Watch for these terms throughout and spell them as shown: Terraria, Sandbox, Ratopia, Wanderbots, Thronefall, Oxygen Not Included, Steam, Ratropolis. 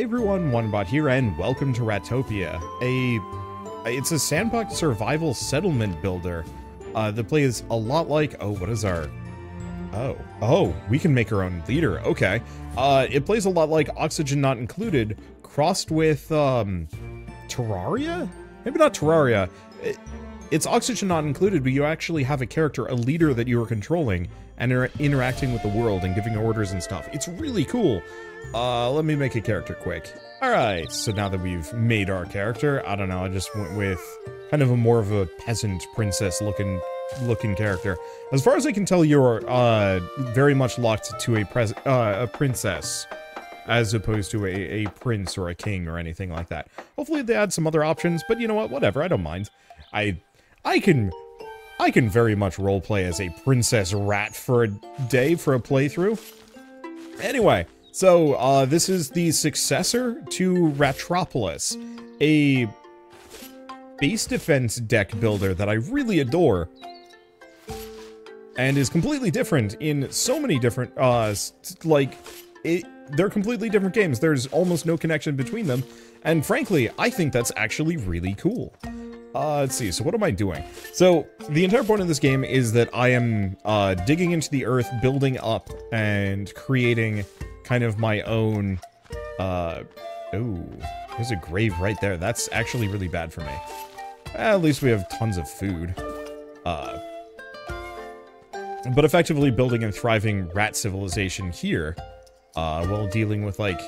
Hey everyone, Wanderbot here, and welcome to Ratopia. It's a sandbox survival settlement builder. The play is a lot like... Oh, what is our... Oh, we can make our own leader, okay. It plays a lot like Oxygen Not Included, crossed with, Terraria? Maybe not Terraria. It's Oxygen Not Included, but you actually have a character, a leader that you are controlling, and are interacting with the world and giving orders and stuff. It's really cool. Let me make a character quick. Alright, so now that we've made our character, I don't know, I just went with kind of a more of a peasant princess looking character. As far as I can tell, you're very much locked to a princess, as opposed to a prince or a king or anything like that. Hopefully they add some other options, but you know what, whatever, I don't mind. I can very much roleplay as a princess rat for a day for a playthrough. Anyway, so this is the successor to Ratropolis, a base defense deck builder that I really adore, and is completely different in so many different they're completely different games. There's almost no connection between them, and frankly, I think that's actually really cool. Let's see, so what am I doing? So, the entire point of this game is that I am digging into the earth, building up, and creating kind of my own... oh, there's a grave right there. That's actually really bad for me. At least we have tons of food. But effectively building and thriving rat civilization here, while dealing with, like,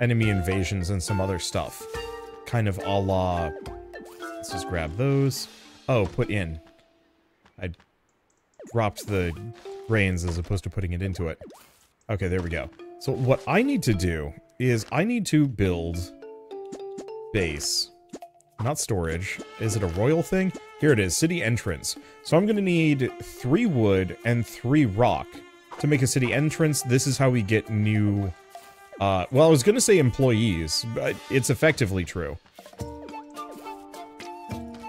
enemy invasions and some other stuff. Kind of a la... Let's just grab those. Oh, put in. I dropped the grains as opposed to putting it into it. Okay, there we go. So what I need to do is I need to build base. Not storage. Is it a royal thing? Here it is, city entrance. So I'm gonna need 3 wood and 3 rock to make a city entrance. This is how we get new... well, I was gonna say employees, but it's effectively true.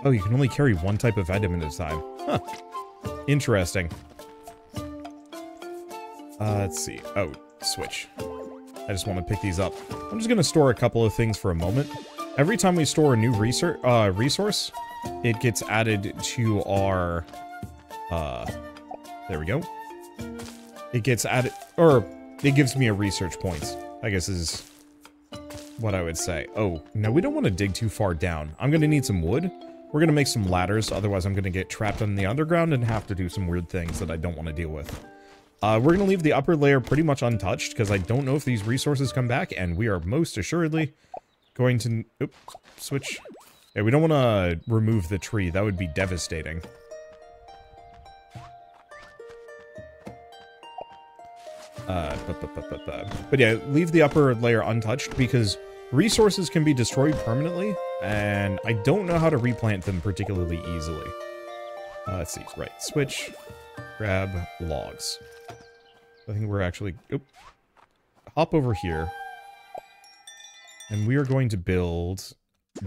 Oh, you can only carry one type of item at a time. Huh. Interesting. Let's see. Oh, switch. I just want to pick these up. I'm just going to store a couple of things for a moment. Every time we store a new resource, it gets added to our... there we go. It gets added... Or, it gives me a research point, I guess is what I would say. Oh, no, we don't want to dig too far down. I'm going to need some wood. We're going to make some ladders, otherwise I'm going to get trapped in the underground and have to do some weird things that I don't want to deal with. We're going to leave the upper layer pretty much untouched, because I don't know if these resources come back, and we are most assuredly going to... Oops, switch. Yeah, we don't want to remove the tree. That would be devastating. But yeah, leave the upper layer untouched, because resources can be destroyed permanently, and I don't know how to replant them particularly easily. Let's see, right, switch, grab logs. I think we're actually, hop over here, and we are going to build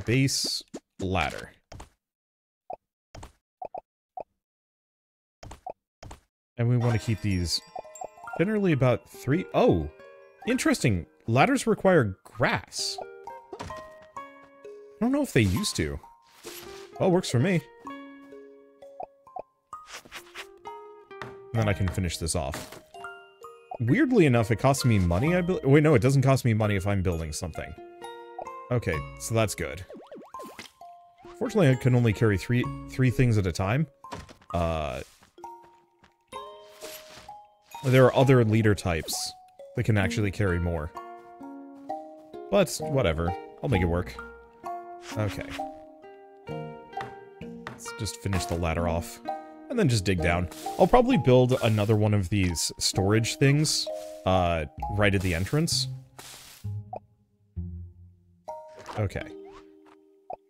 base ladder. And we want to keep these generally about 3, oh, interesting, ladders require grass. I don't know if they used to. Well, works for me. And then I can finish this off. Weirdly enough, it costs me money, I believe. Wait, no, it doesn't cost me money if I'm building something. Okay, so that's good. Fortunately, I can only carry three things at a time. There are other leader types that can actually carry more. But, whatever. I'll make it work. Okay. Let's just finish the ladder off. And then just dig down. I'll probably build another one of these storage things, right at the entrance. Okay.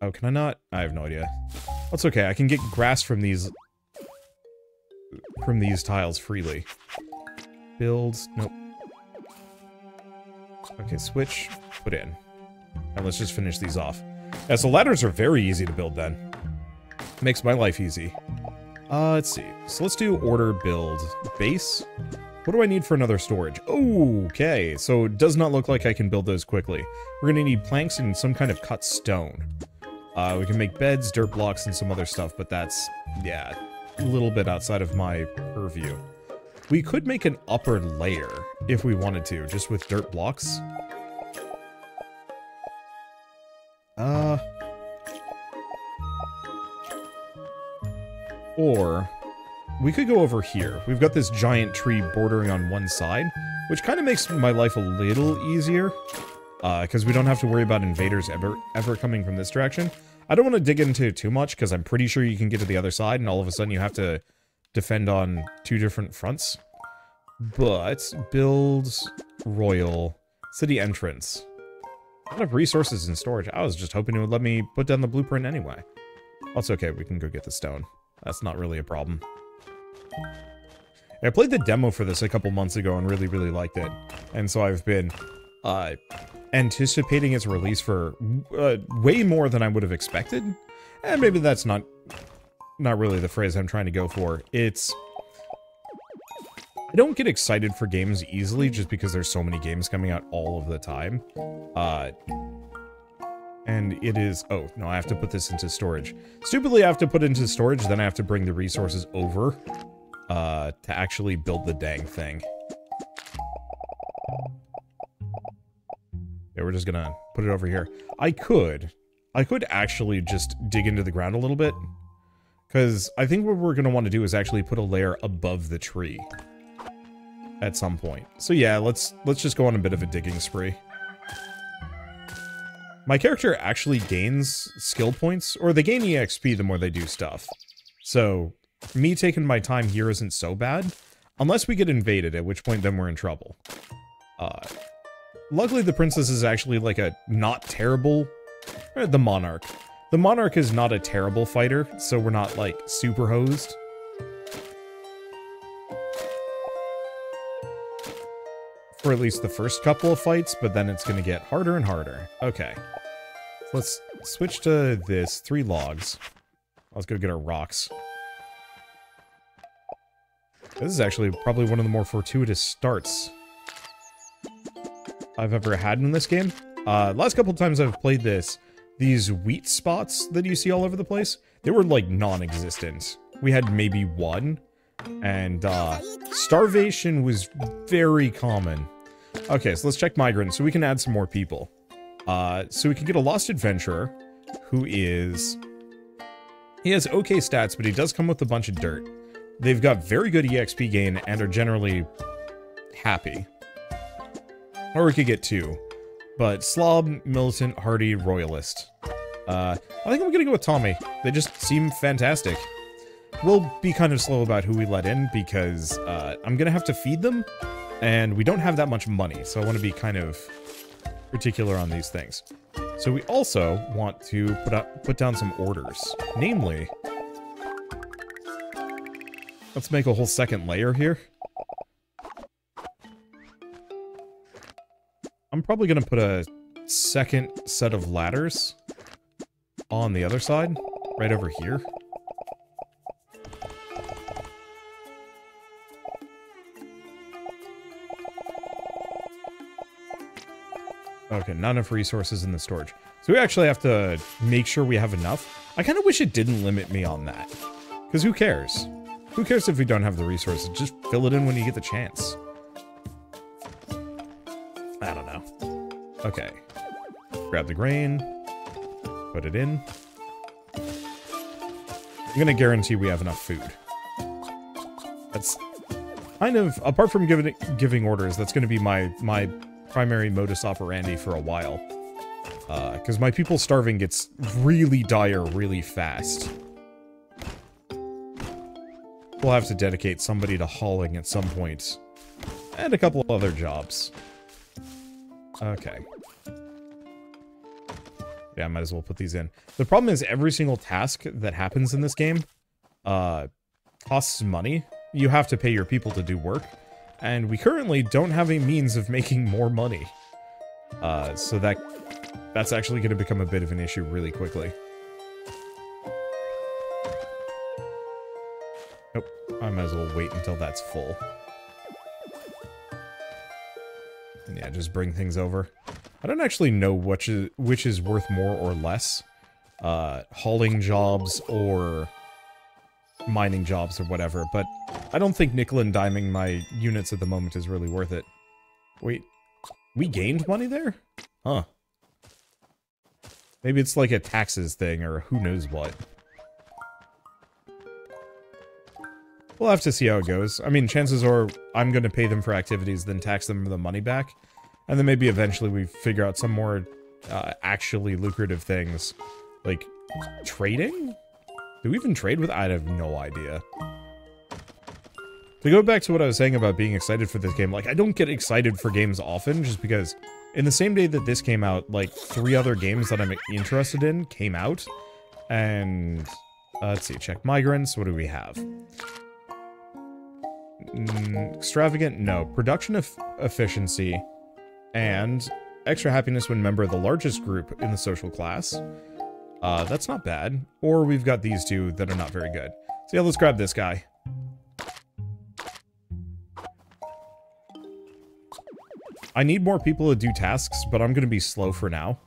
Oh, can I not? I have no idea. That's okay, I can get grass from these... tiles freely. Build... Nope. Okay, switch. Put in. And let's just finish these off. Yeah, so ladders are very easy to build then. Makes my life easy. Let's see. So let's do order build base. What do I need for another storage? Okay, so it does not look like I can build those quickly. We're gonna need planks and some kind of cut stone. We can make beds, dirt blocks, and some other stuff, but that's, yeah, a little bit outside of my purview. We could make an upper layer if we wanted to, just with dirt blocks. Or we could go over here. We've got this giant tree bordering on one side, which kind of makes my life a little easier, because we don't have to worry about invaders ever coming from this direction. I don't want to dig into it too much, because I'm pretty sure you can get to the other side, and all of a sudden you have to defend on two different fronts. But build royal city entrance. A lot of resources and storage. I was just hoping it would let me put down the blueprint anyway. That's okay, we can go get the stone. That's not really a problem. I played the demo for this a couple months ago and really, really liked it. And so I've been anticipating its release for way more than I would have expected. And maybe that's not really the phrase I'm trying to go for. It's... I don't get excited for games easily just because there's so many games coming out all of the time. And it is... Oh, no, I have to put this into storage. Stupidly, I have to put it into storage, then I have to bring the resources over to actually build the dang thing. Yeah, we're just gonna put it over here. I could actually just dig into the ground a little bit, because I think what we're gonna want to do is actually put a layer above the tree at some point. So yeah, let's just go on a bit of a digging spree. My character actually gains skill points, or they gain EXP the more they do stuff. So, me taking my time here isn't so bad, unless we get invaded, at which point then we're in trouble. Luckily the princess is actually like a not terrible... the monarch. The monarch is not a terrible fighter, so we're not like super hosed. For at least the first couple of fights, but then it's gonna get harder and harder. Okay. Let's switch to this. 3 logs. Let's go get our rocks. This is actually probably one of the more fortuitous starts I've ever had in this game. Last couple times I've played this, these wheat spots that you see all over the place, they were like non-existent. We had maybe one. And, starvation was very common. Okay, so let's check migrants, so we can add some more people. So we can get a lost adventurer, who is... He has okay stats, but he does come with a bunch of dirt. They've got very good EXP gain, and are generally... happy. Or we could get 2. But Slob, Militant, Hardy, Royalist. I think I'm gonna go with Tommy. They just seem fantastic. We'll be kind of slow about who we let in, because I'm going to have to feed them, and we don't have that much money, so I want to be kind of particular on these things. So we also want to put down some orders. Namely, let's make a whole second layer here. I'm probably going to put a second set of ladders on the other side, right over here. Okay, not enough resources in the storage. So we actually have to make sure we have enough. I kind of wish it didn't limit me on that. Because who cares? Who cares if we don't have the resources? Just fill it in when you get the chance. I don't know. Okay. Grab the grain. Put it in. I'm going to guarantee we have enough food. That's kind of... Apart from giving orders, that's going to be my primary modus operandi for a while, because my people starving gets really dire really fast. We'll have to dedicate somebody to hauling at some point, and a couple other jobs. Okay. Yeah, I might as well put these in. The problem is every single task that happens in this game costs money. You have to pay your people to do work. And we currently don't have a means of making more money. So that's actually going to become a bit of an issue really quickly. Nope. I might as well wait until that's full. Yeah, just bring things over. I don't actually know which is worth more or less. Hauling jobs or mining jobs or whatever, but I don't think nickel and diming my units at the moment is really worth it. Wait, we gained money there? Huh. Maybe it's like a taxes thing or who knows what. We'll have to see how it goes. I mean, chances are I'm going to pay them for activities, then tax them for the money back. And then maybe eventually we figure out some more actually lucrative things. Like, trading? Do we even trade with? I have no idea. To go back to what I was saying about being excited for this game, like, I don't get excited for games often, just because in the same day that this came out, like, 3 other games that I'm interested in came out. And, let's see, check migrants, what do we have? Extravagant? No. Production efficiency and extra happiness when member of the largest group in the social class. That's not bad. Or we've got these two that are not very good. So yeah, let's grab this guy. I need more people to do tasks, but I'm going to be slow for now.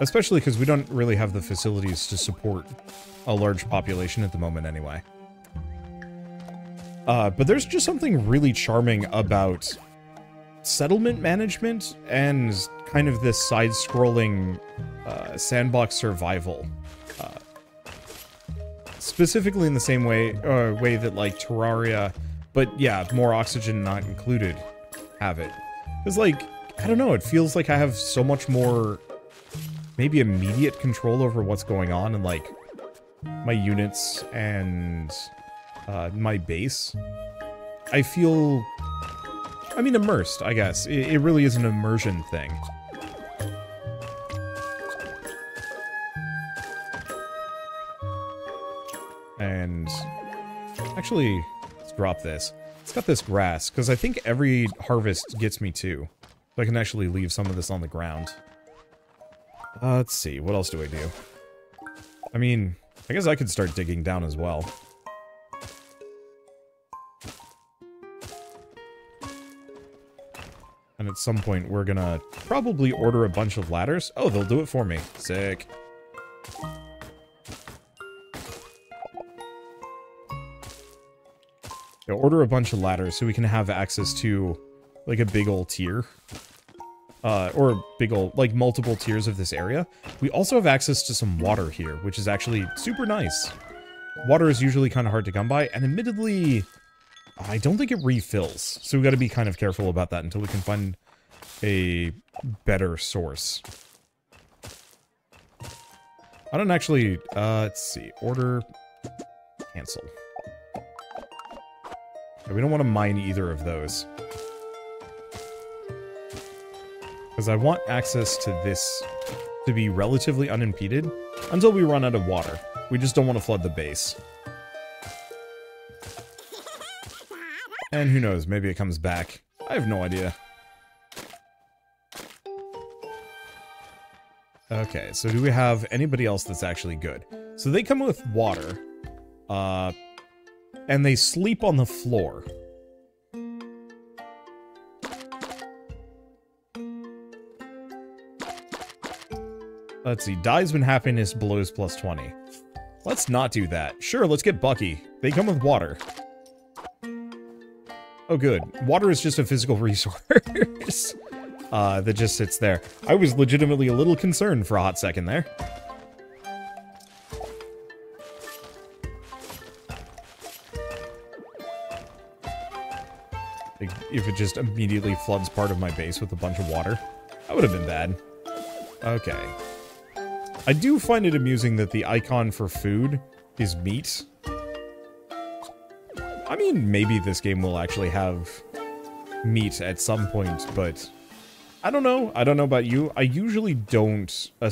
Especially because we don't really have the facilities to support a large population at the moment anyway. But there's just something really charming about settlement management and kind of this side-scrolling sandbox survival. Specifically in the same way, way that like Terraria, but yeah, more Oxygen Not Included have it. Because like, I don't know, it feels like I have so much more maybe immediate control over what's going on and like my units and my base. I feel, I mean, immersed, I guess. It really is an immersion thing. And actually, let's drop this. It's got this grass, because I think every harvest gets me 2. So I can actually leave some of this on the ground. Let's see, what else do I do? I mean, I guess I could start digging down as well. And at some point, we're gonna probably order a bunch of ladders. Oh, they'll do it for me. Sick. Yeah, order a bunch of ladders so we can have access to, like, a big ol' tier. Or big ol', like, multiple tiers of this area. We also have access to some water here, which is actually super nice. Water is usually kind of hard to come by, and admittedly, I don't think it refills. So we got to be kind of careful about that until we can find a better source. I don't actually, let's see, order, cancel. Yeah, we don't want to mine either of those. Because I want access to this to be relatively unimpeded until we run out of water. We just don't want to flood the base. And who knows, maybe it comes back. I have no idea. Okay, so do we have anybody else that's actually good? So they come with water. And they sleep on the floor. Let's see, dies when happiness blows +20. Let's not do that. Sure, let's get Bucky. They come with water. Oh good, water is just a physical resource that just sits there. I was legitimately a little concerned for a hot second there. Like, if it just immediately floods part of my base with a bunch of water, that would have been bad. Okay. I do find it amusing that the icon for food is meat. I mean, maybe this game will actually have meat at some point, but I don't know. I don't know about you. I usually don't I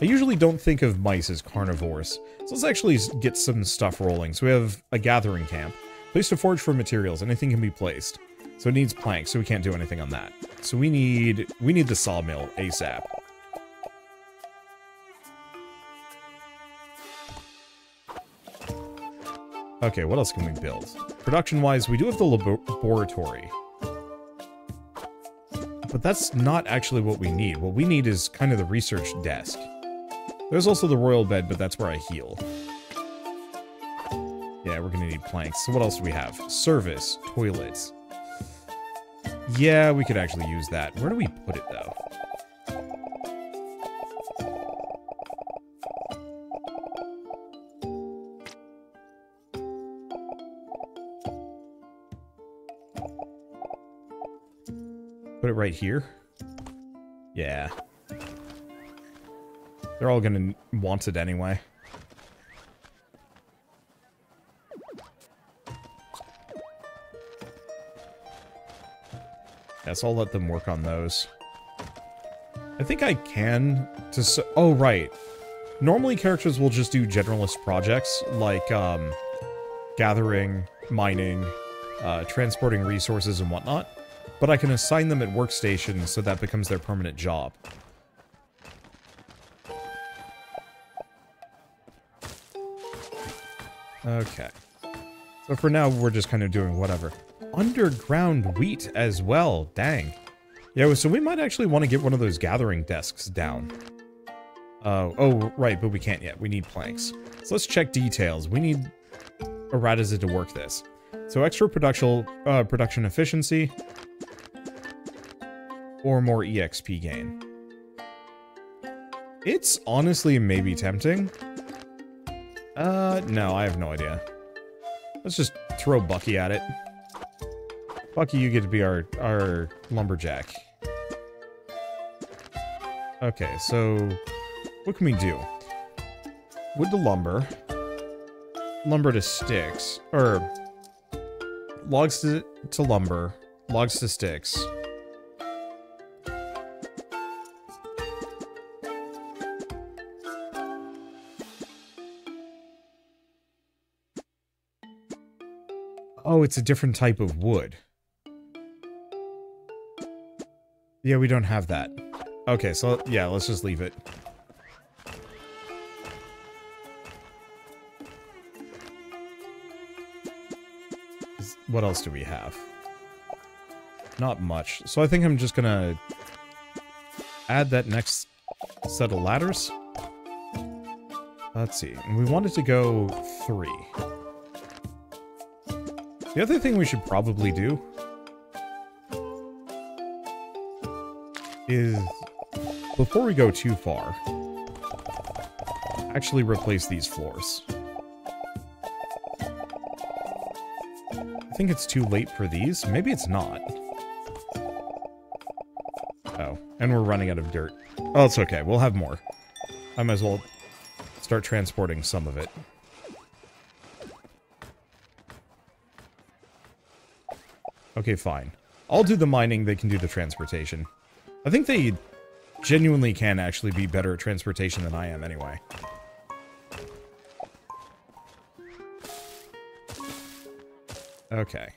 usually don't think of mice as carnivores. So let's actually get some stuff rolling. So we have a gathering camp. Place to forge for materials. Anything can be placed. So it needs planks, so we can't do anything on that. So we need the sawmill ASAP. Okay, what else can we build? Production-wise, we do have the laboratory. But that's not actually what we need. What we need is kind of the research desk. There's also the royal bed, but that's where I heal. Yeah, we're gonna need planks. So what else do we have? Service, toilets. Yeah, we could actually use that. Where do we put it, though? Put it right here? Yeah. They're all gonna want it anyway. Yes, I'll let them work on those. I think I can... Oh, right. Normally characters will just do generalist projects, like gathering, mining, transporting resources and whatnot. But I can assign them at workstations, so that becomes their permanent job. Okay. So for now, we're just kind of doing whatever. Underground wheat as well. Dang. Yeah, so we might actually want to get one of those gathering desks down. Oh, right, but we can't yet. We need planks. So let's check details. We need Erratiza to work this. So extra production efficiency... or more EXP gain. It's honestly maybe tempting. No, I have no idea. Let's just throw Bucky at it. Bucky, you get to be our lumberjack. Okay, so what can we do? Wood to lumber. Lumber to sticks. Or logs to lumber. Logs to sticks. Oh, it's a different type of wood. Yeah, we don't have that. Okay, so yeah, let's just leave it. What else do we have? Not much. So I think I'm just gonna add that next set of ladders. Let's see. And we wanted to go 3. The other thing we should probably do is, before we go too far, actually replace these floors. I think it's too late for these. Maybe it's not. Oh, and we're running out of dirt. Oh, it's okay. We'll have more. I might as well start transporting some of it. Okay, fine. I'll do the mining, they can do the transportation. I think they genuinely can actually be better at transportation than I am anyway. Okay.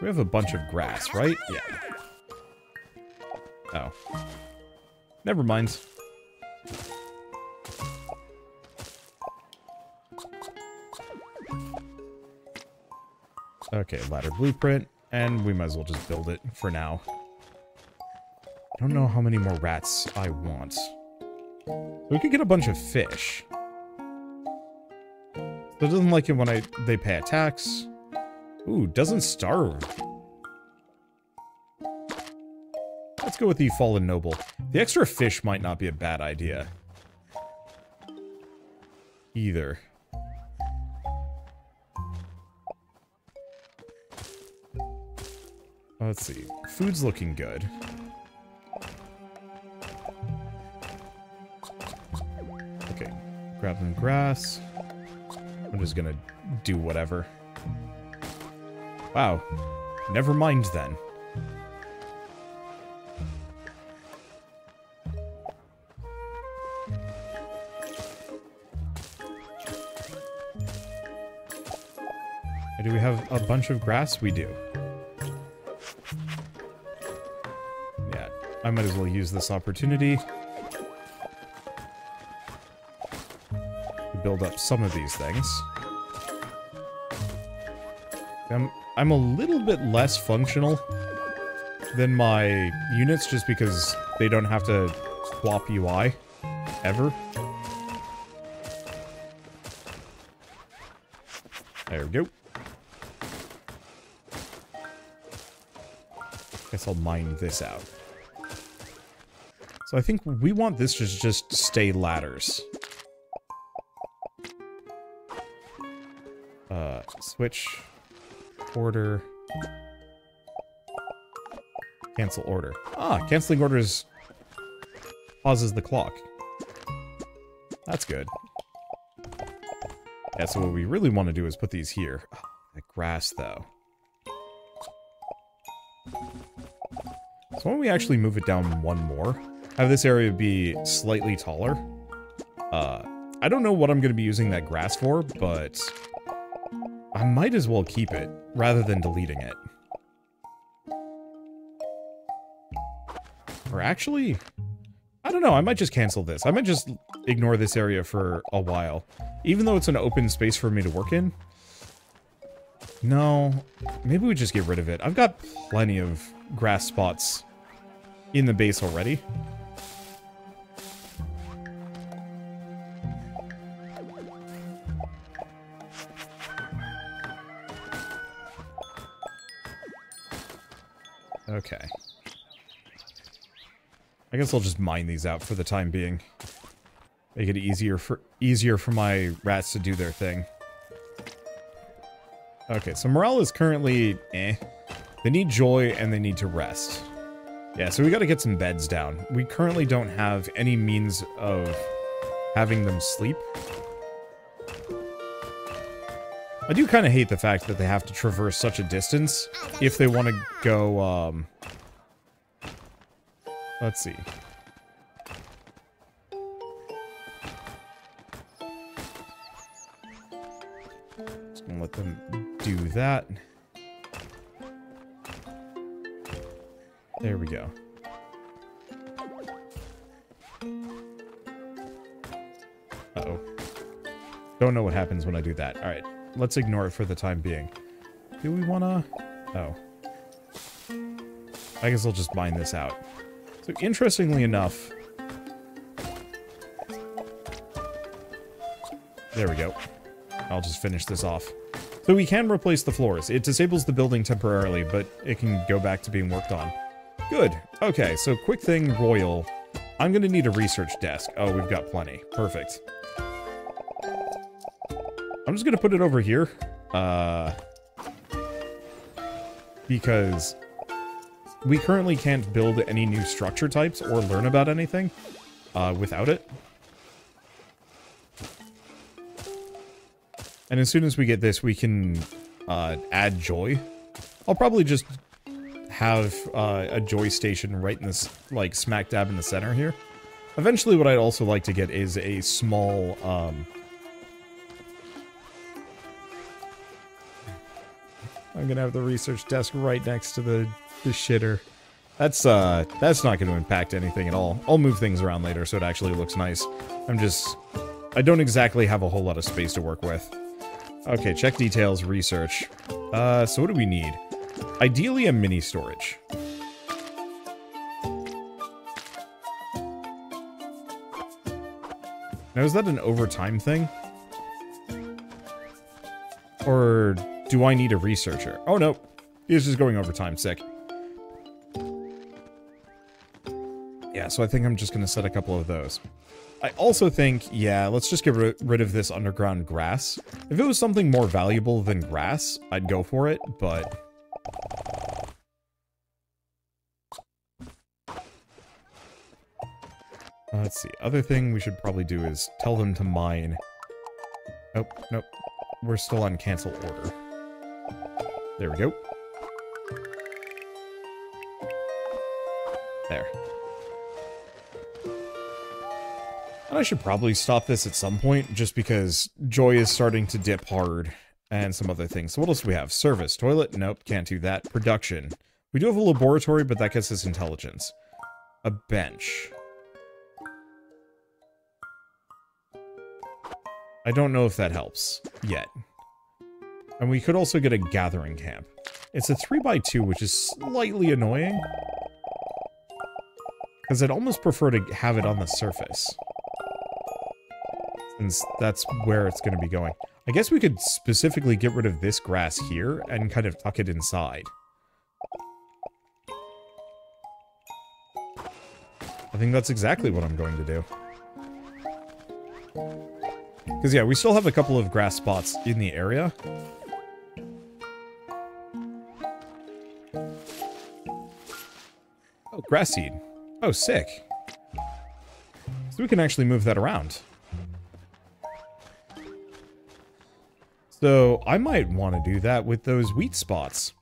We have a bunch of grass, right? Yeah. Oh. Never mind. Okay, ladder blueprint, and we might as well just build it for now. I don't know how many more rats I want. So we could get a bunch of fish. So it doesn't like it when they pay attacks. Ooh, doesn't starve. Let's go with the fallen noble. The extra fish might not be a bad idea. Either. Let's see. Food's looking good. Okay. Grab some grass. I'm just gonna do whatever. Wow. Never mind then. Do we have a bunch of grass? We do. I might as well use this opportunity to build up some of these things. I'm a little bit less functional than my units just because they don't have to swap UI ever. There we go. Guess I'll mine this out. So I think we want this to just stay ladders. Switch. Order. Cancel order. Ah, canceling orders pauses the clock. That's good. Yeah, so what we really want to do is put these here. Oh, the grass, though. So why don't we actually move it down one more? Have this area be slightly taller. I don't know what I'm going to be using that grass for, but I might as well keep it rather than deleting it. Or actually, I don't know, I might just cancel this. I might just ignore this area for a while. Even though it's an open space for me to work in. No, maybe we just get rid of it. I've got plenty of grass spots in the base already. Okay. I guess I'll just mine these out for the time being. Make it easier for my rats to do their thing. Okay, so morale is currently eh. They need joy and they need to rest. Yeah, so we gotta get some beds down. We currently don't have any means of having them sleep. I do kind of hate the fact that they have to traverse such a distance if they want to go, let's see. Just gonna let them do that. There we go. Uh-oh. Don't know what happens when I do that. Alright. Let's ignore it for the time being. Do we wanna... Oh. I guess I'll just mine this out. So, interestingly enough... There we go. I'll just finish this off. So we can replace the floors. It disables the building temporarily, but it can go back to being worked on. Good. Okay, so quick thing, Royal. I'm gonna need a research desk. Oh, we've got plenty. Perfect. I'm just gonna put it over here, because we currently can't build any new structure types or learn about anything without it. And as soon as we get this, we can add joy. I'll probably just have a joy station right in this, like, smack dab in the center here. Eventually, what I'd also like to get is a small, I'm gonna have the research desk right next to the shitter. That's not gonna impact anything at all. I'll move things around later so it actually looks nice. I don't exactly have a whole lot of space to work with. Okay, check details, research. So what do we need? Ideally a mini storage. Now is that an overtime thing? Or... do I need a researcher? Oh, no. He's just going overtime. Sick. Yeah, so I think I'm just going to set a couple of those. I also think, yeah, let's just get rid of this underground grass. If it was something more valuable than grass, I'd go for it, but... Let's see. Other thing we should probably do is tell them to mine. Nope, nope. We're still on cancel order. There we go. There. And I should probably stop this at some point, just because joy is starting to dip hard, and some other things. So what else do we have? Service, toilet, nope, can't do that. Production. We do have a laboratory, but that gets us intelligence. A bench. I don't know if that helps, yet. And we could also get a gathering camp. It's a 3x2, which is slightly annoying. Because I'd almost prefer to have it on the surface. Since that's where it's going to be going. I guess we could specifically get rid of this grass here and kind of tuck it inside. I think that's exactly what I'm going to do. Because, yeah, we still have a couple of grass spots in the area. Oh, grass seed. Oh, sick. So we can actually move that around. So I might want to do that with those wheat spots.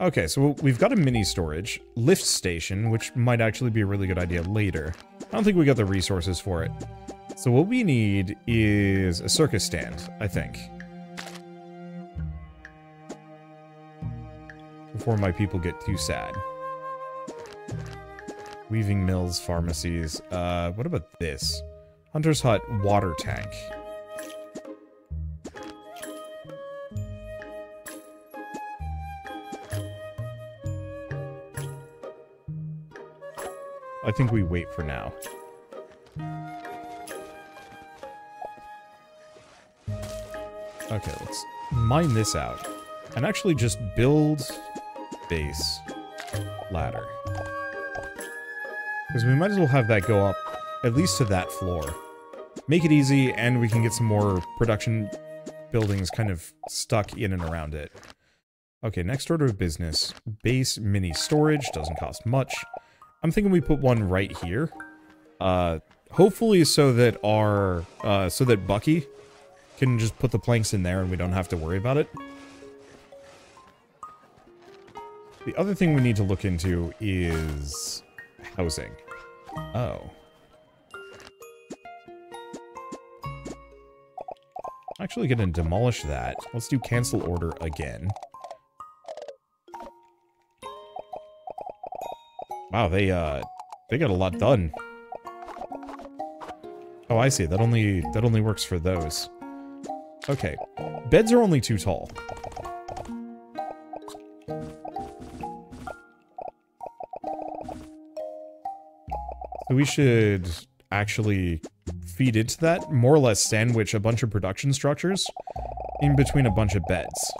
Okay, so we've got a mini storage, lift station, which might actually be a really good idea later. I don't think we got the resources for it. So what we need is a circus stand, I think. Before my people get too sad. Weaving mills, pharmacies, what about this? Hunter's Hut, water tank. I think we wait for now. Okay, let's mine this out. And actually just build base ladder. Because we might as well have that go up at least to that floor. Make it easy and we can get some more production buildings kind of stuck in and around it. Okay, next order of business. Base mini storage, doesn't cost much. I'm thinking we put one right here, hopefully so that our, so that Bucky can just put the planks in there and we don't have to worry about it. The other thing we need to look into is housing. Oh. I'm actually gonna demolish that. Let's do cancel order again. Wow, they got a lot done. Oh, I see. That only works for those. Okay. Beds are only too tall. So we should actually feed into that, more or less sandwich a bunch of production structures in between a bunch of beds.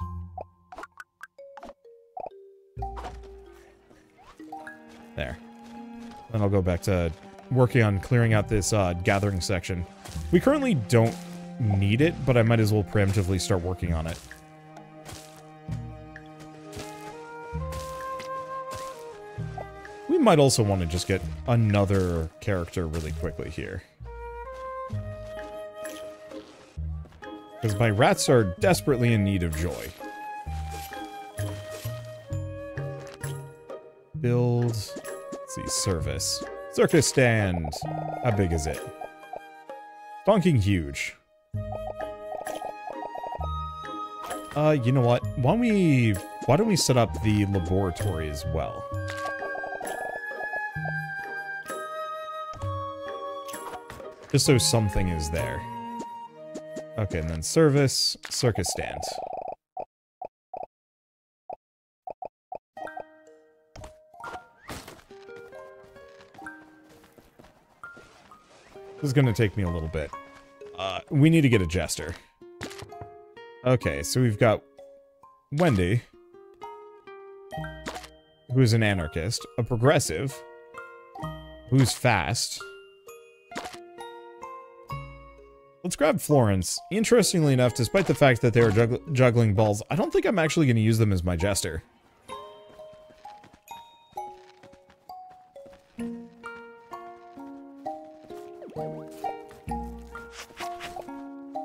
There. Then I'll go back to working on clearing out this gathering section. We currently don't need it, but I might as well preemptively start working on it. We might also want to just get another character really quickly here. Because my rats are desperately in need of joy. Build, let's see, service. Circus stand. How big is it? Bonking huge. You know what? Why don't we set up the laboratory as well? Just so something is there. Okay, and then service, circus stand. This is going to take me a little bit. We need to get a jester. Okay, so we've got Wendy, who's an anarchist, a progressive, who's fast. Let's grab Florence. Interestingly enough, despite the fact that they are juggling balls, I don't think I'm actually going to use them as my jester.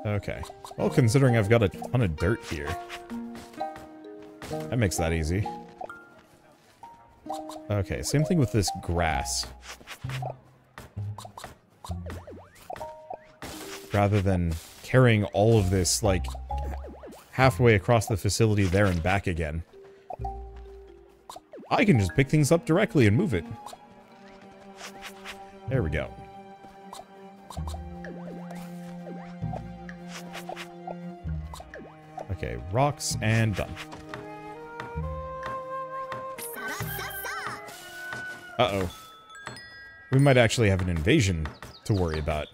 Okay. Well, considering I've got a ton of dirt here. That makes that easy. Okay, same thing with this grass. Rather than carrying all of this, like, halfway across the facility there and back again. I can just pick things up directly and move it. There we go. Okay, rocks and done. Uh-oh. We might actually have an invasion to worry about.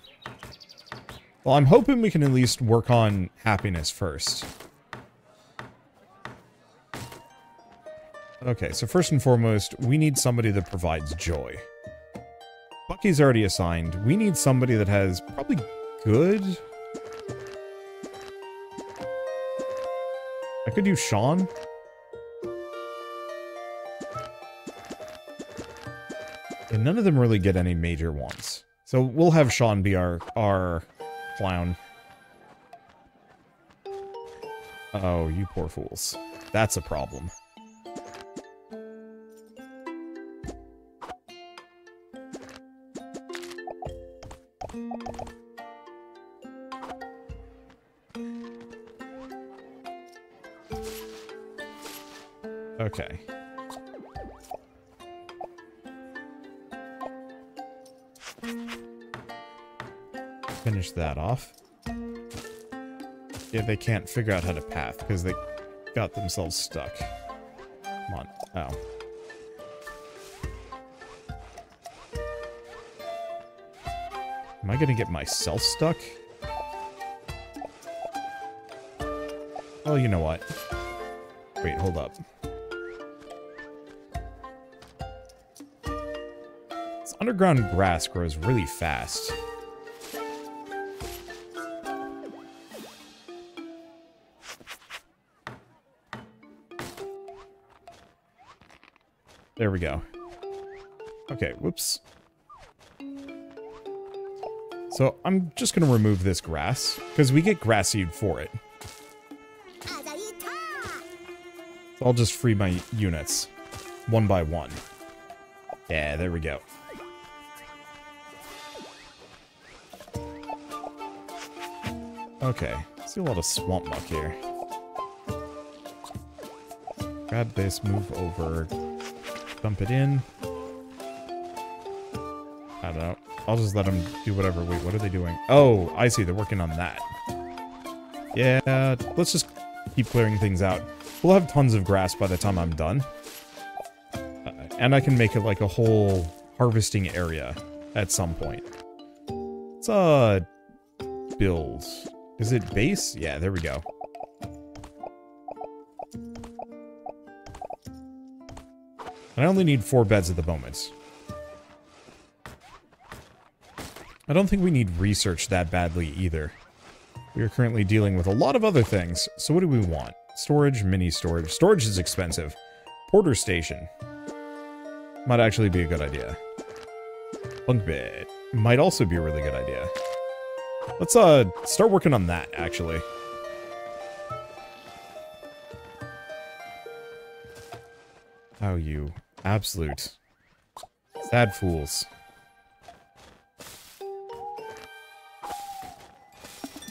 Well, I'm hoping we can at least work on happiness first. Okay, so first and foremost, we need somebody that provides joy. Bucky's already assigned. We need somebody that has probably good... I could do Sean. And none of them really get any major wants. So we'll have Sean be our clown. Oh, you poor fools. That's a problem. Okay. Finish that off. Yeah, they can't figure out how to path because they got themselves stuck. Come on. Oh. Am I gonna get myself stuck? Oh, you know what? Wait, hold up. Underground grass grows really fast. There we go. Okay, whoops. So I'm just going to remove this grass, because we get grass seed for it. So I'll just free my units, one by one. Yeah, there we go. Okay, I see a lot of swamp muck here. Grab this, move over, dump it in. I don't know. I'll just let them do whatever. Wait, what are they doing? Oh, I see. They're working on that. Yeah, let's just keep clearing things out. We'll have tons of grass by the time I'm done. And I can make it like a whole harvesting area at some point. Let's build. Is it base? Yeah, there we go. I only need 4 beds at the moment. I don't think we need research that badly either. We are currently dealing with a lot of other things. So what do we want? Storage, mini storage. Storage is expensive. Porter station. Might actually be a good idea. Bunk bed. Might also be a really good idea. Let's start working on that, actually. Oh, you absolute sad fools.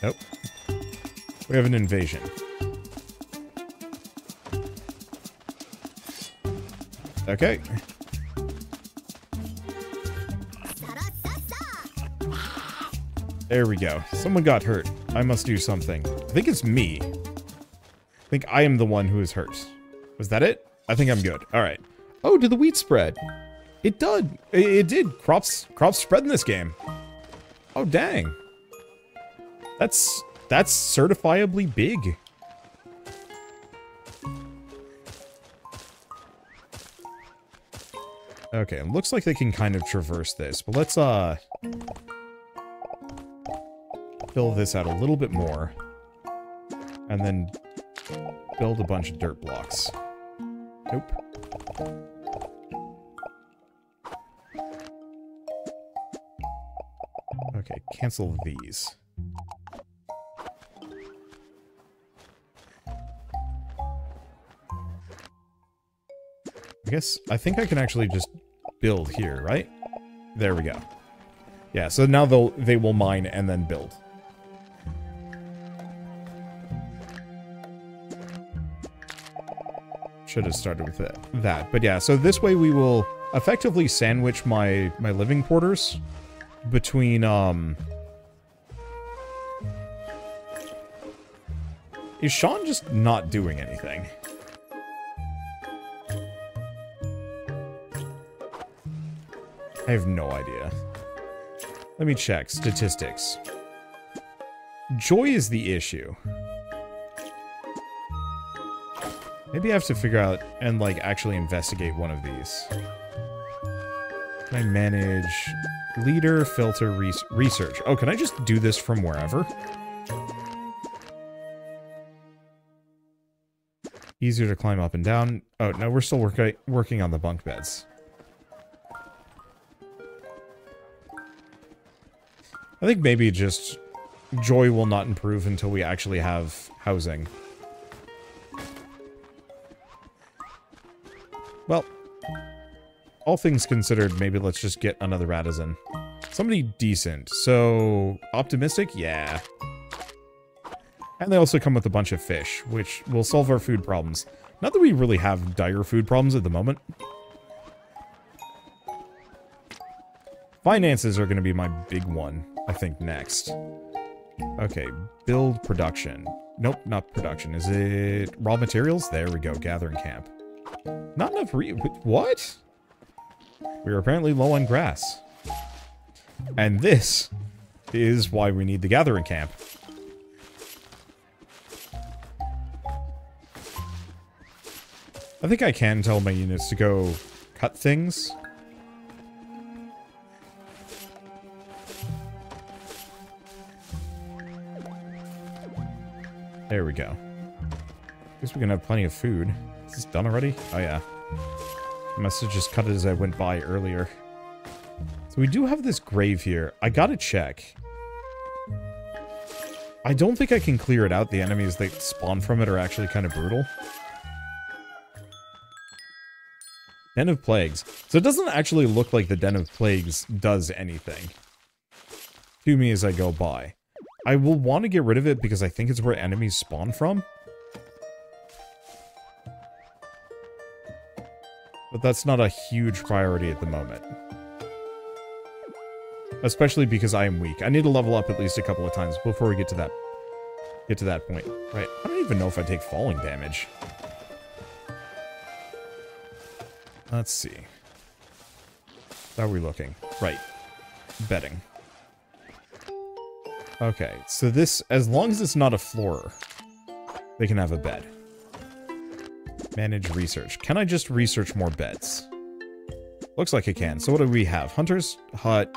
Nope. We have an invasion. Okay. There we go. Someone got hurt. I must do something. I think it's me. I think I am the one who is hurt. Was that it? I think I'm good. All right. Oh, did the wheat spread? It did. It did. Crops spread in this game. Oh, dang. That's certifiably big. Okay, it looks like they can kind of traverse this, but let's fill this out a little bit more, and then build a bunch of dirt blocks. Nope. Okay, cancel these. I guess, I think I can actually just build here, right? There we go. Yeah, so now they will mine and then build. Should have started with that. But yeah, so this way we will effectively sandwich my living quarters between Is Sean just not doing anything? I have no idea. Let me check. Statistics. Joy is the issue. Maybe I have to figure out and, like, actually investigate one of these. Can I manage leader, filter, research? Oh, can I just do this from wherever? Easier to climb up and down. Oh, no, we're still working on the bunk beds. I think maybe just joy will not improve until we actually have housing. Well, all things considered, maybe let's just get another Ratazan. Somebody decent. So, optimistic? Yeah. And they also come with a bunch of fish, which will solve our food problems. Not that we really have dire food problems at the moment. Finances are going to be my big one, I think, next. Okay, build production. Nope, not production. Is it raw materials? There we go, gathering camp. Not enough what? We are apparently low on grass. And this is why we need the gathering camp. I think I can tell my units to go cut things. There we go. Guess we can have plenty of food. Is this done already? Oh, yeah. I must have just cut it as I went by earlier. So we do have this grave here. I gotta check. I don't think I can clear it out. The enemies that spawn from it are actually kind of brutal. Den of Plagues. So it doesn't actually look like the Den of Plagues does anything to me as I go by. I will want to get rid of it because I think it's where enemies spawn from. But that's not a huge priority at the moment. Especially because I am weak. I need to level up at least a couple of times before we get to that point. Right. I don't even know if I take falling damage. Let's see. How are we looking? Right. Bedding. Okay, so this, as long as it's not a floorer, they can have a bed. Manage research. Can I just research more beds? Looks like I can. So what do we have? Hunter's hut,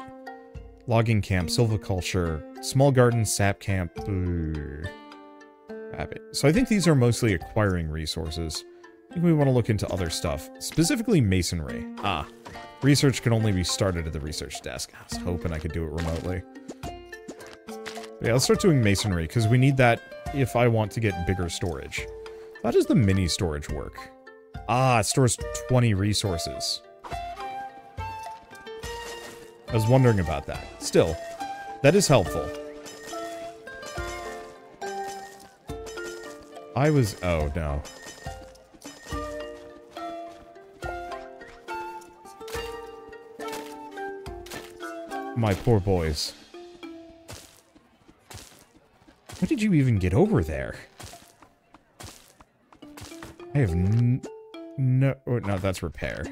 logging camp, silviculture, small garden, sap camp. Ooh. Rabbit. So I think these are mostly acquiring resources. I think we want to look into other stuff, specifically masonry. Ah, research can only be started at the research desk. I was hoping I could do it remotely. Yeah, I'll start doing masonry, because we need that if I want to get bigger storage. How does the mini storage work? Ah, it stores 20 resources. I was wondering about that. Still, that is helpful. I was... oh, no. My poor boys. How did you even get over there? I have no... oh, no, that's repair.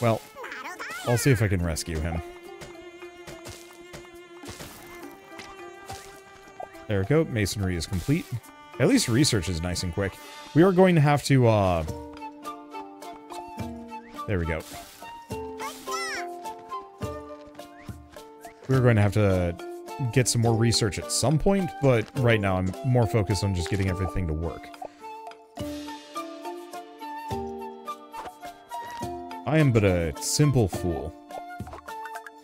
Well, I'll see if I can rescue him. There we go. Masonry is complete. At least research is nice and quick. We are going to have to, there we go. We're going to have to get some more research at some point, but right now I'm more focused on just getting everything to work. I am but a simple fool.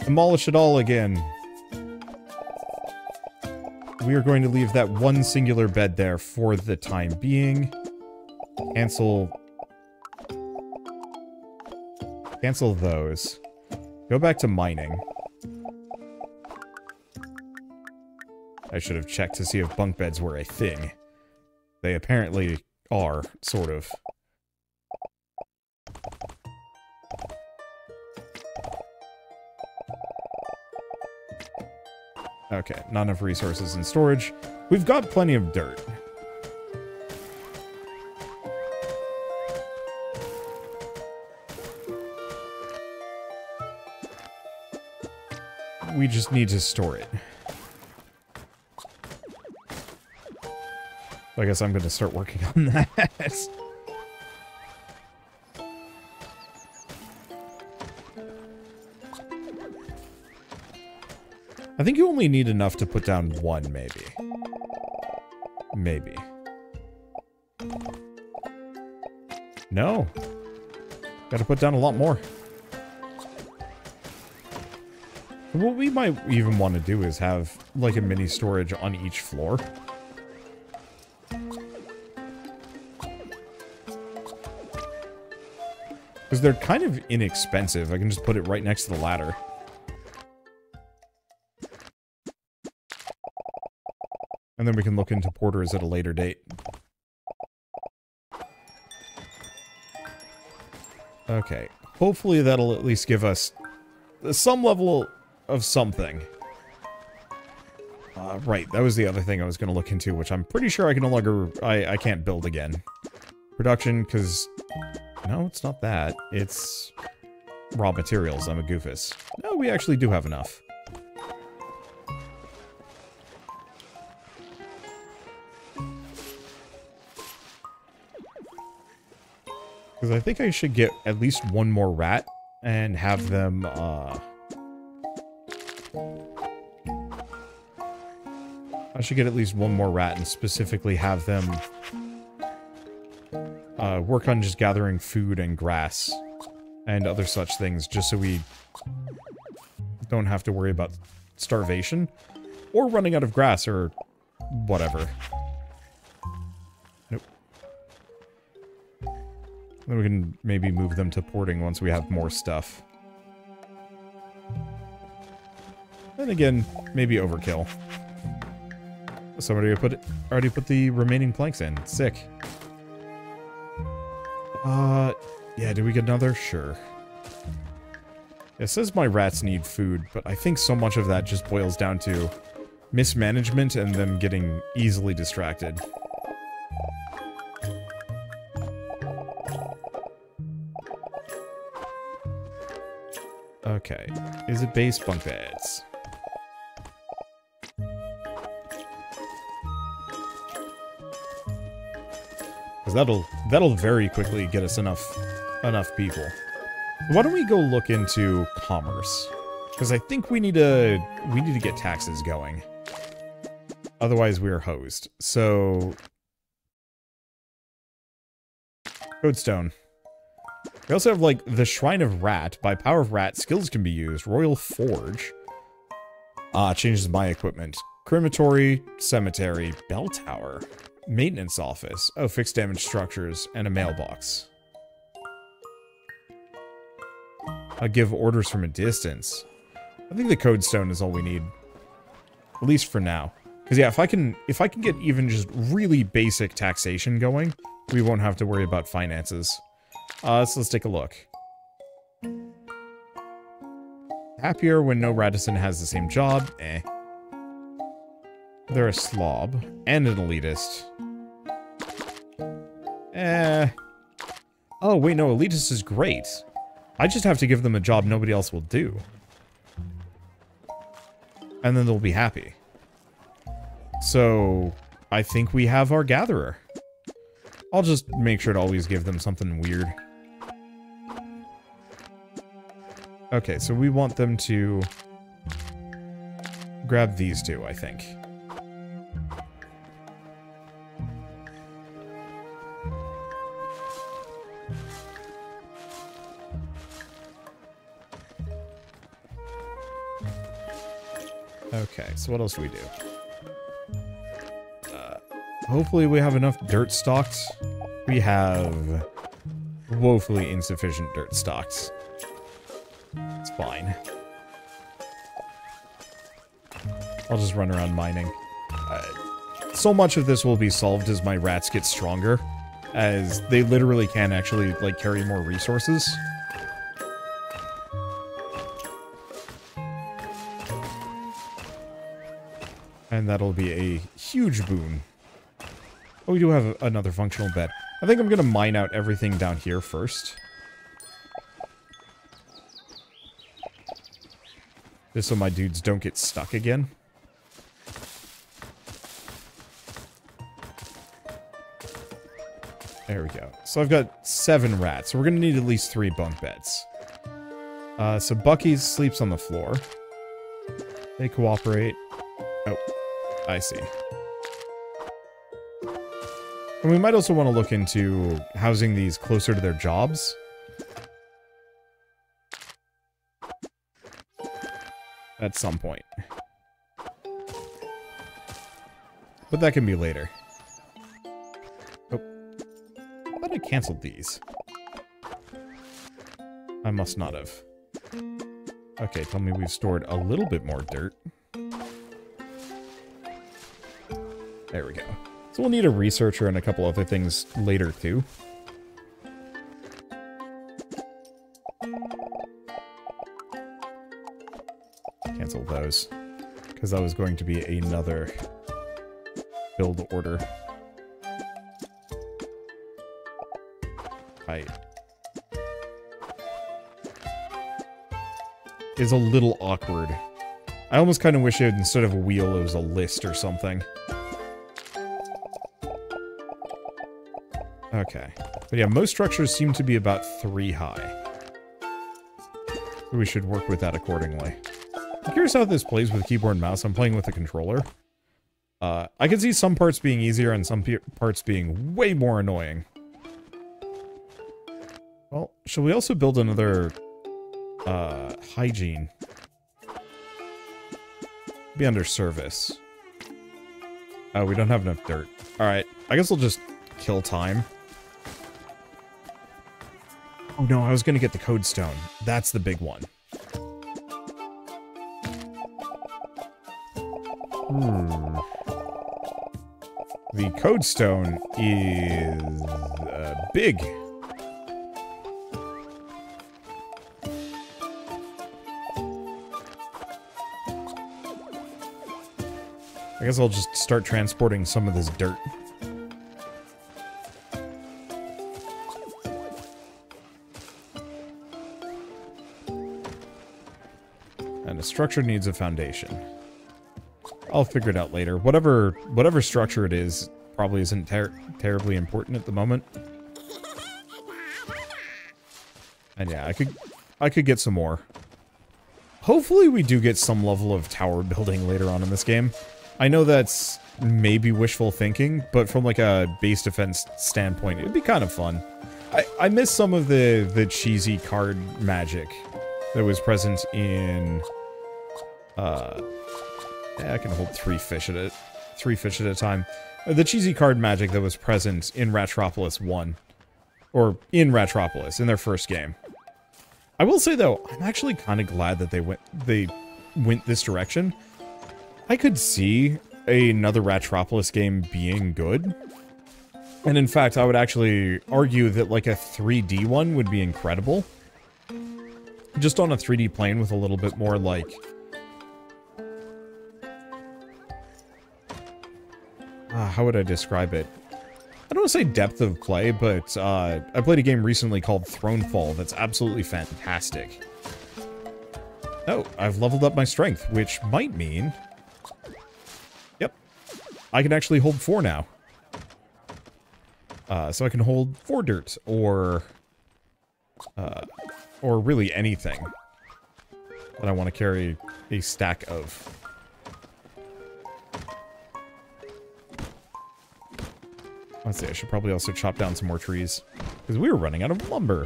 Demolish it all again. We are going to leave that one singular bed there for the time being. Cancel those. Go back to mining. I should have checked to see if bunk beds were a thing. They apparently are, sort of. Okay, not enough resources in storage. We've got plenty of dirt. We just need to store it. I guess I'm going to start working on that. I think you only need enough to put down one, maybe. Maybe. No. Gotta put down a lot more. What we might even want to do is have, like, a mini storage on each floor. Because they're kind of inexpensive. I can just put it right next to the ladder. And then we can look into porters at a later date. Okay. Hopefully that'll at least give us some level of something. Right, that was the other thing I was going to look into, which I'm pretty sure I can no longer... I can't build again. Production, because... No, it's not that. It's... raw materials. I'm a goofus. No, we actually do have enough. Because I think I should get at least one more rat and have them, I should get at least one more rat and specifically have them work on just gathering food and grass and other such things, just so we don't have to worry about starvation or running out of grass or whatever. Nope. Then we can maybe move them to porting once we have more stuff. And again, maybe overkill. Somebody already put the remaining planks in. Sick. Yeah, did we get another? Sure. It says my rats need food, but I think so much of that just boils down to mismanagement and them getting easily distracted. Okay. Is it base bunk beds? That'll very quickly get us enough people. Why don't we go look into commerce? Because I think we need to get taxes going. Otherwise we are hosed. So Codestone. We also have like the Shrine of Rat. By power of Rat, skills can be used. Royal Forge. Ah, changes my equipment. Crematory, cemetery, bell tower. Maintenance office. Oh, fixed damage structures and a mailbox. I'll give orders from a distance. I think the Codestone is all we need. At least for now. Because yeah, if I can get even just really basic taxation going, we won't have to worry about finances. So let's take a look. Happier when no Radisson has the same job. Eh. They're a slob and an elitist. Eh. Oh, wait, no, elitist is great. I just have to give them a job nobody else will do. And then they'll be happy. So, I think we have our gatherer. I'll just make sure to always give them something weird. Okay, so we want them to grab these two, I think. Okay, so what else do we do? Hopefully we have enough dirt stocked. We have woefully insufficient dirt stocked. It's fine. I'll just run around mining. So much of this will be solved as my rats get stronger, as they literally can actually, like, carry more resources. And that'll be a huge boon. Oh, we do have another functional bed. I think I'm going to mine out everything down here first. Just so my dudes don't get stuck again. There we go. So I've got 7 rats. So we're going to need at least 3 bunk beds. So Bucky sleeps on the floor. They cooperate. Oh, I see. And we might also want to look into housing these closer to their jobs. At some point. But that can be later. Oh. I thought I canceled these. I must not have. Okay, tell me we've stored a little bit more dirt. There we go. So we'll need a researcher and a couple other things later, too. Cancel those. Because that was going to be another build order. Right. Is a little awkward. I almost kind of wish it, instead of a wheel, it was a list or something. Okay. But yeah, most structures seem to be about 3 high. So we should work with that accordingly. I'm curious how this plays with keyboard and mouse. I'm playing with the controller. I can see some parts being easier and some parts being way more annoying. Well, should we also build another hygiene? Be under service. Oh, we don't have enough dirt. Alright, I guess we'll just kill time. Oh no, I was gonna get the code stone. That's the big one. The code stone is big. I guess I'll just start transporting some of this dirt. And a structure needs a foundation. I'll figure it out later. Whatever structure it is probably isn't terribly important at the moment. And yeah, I could get some more. Hopefully we do get some level of tower building later on in this game. I know that's maybe wishful thinking, but from like a base defense standpoint, it'd be kind of fun. I miss some of the cheesy card magic that was present in I can hold 3 fish at a time. The cheesy card magic that was present in Ratropolis 1. Or in Ratropolis, in their first game. I will say, though, I'm actually kind of glad that they went this direction. I could see another Ratropolis game being good. And in fact, I would actually argue that, like, a 3D one would be incredible. Just on a 3D plane with a little bit more, like... how would I describe it? I don't want to say depth of play, but I played a game recently called Thronefall that's absolutely fantastic. Oh, I've leveled up my strength, which might mean... Yep. I can actually hold 4 now. So I can hold 4 dirt, or really anything that I want to carry a stack of. Let's see, I should probably also chop down some more trees, because we were running out of lumber.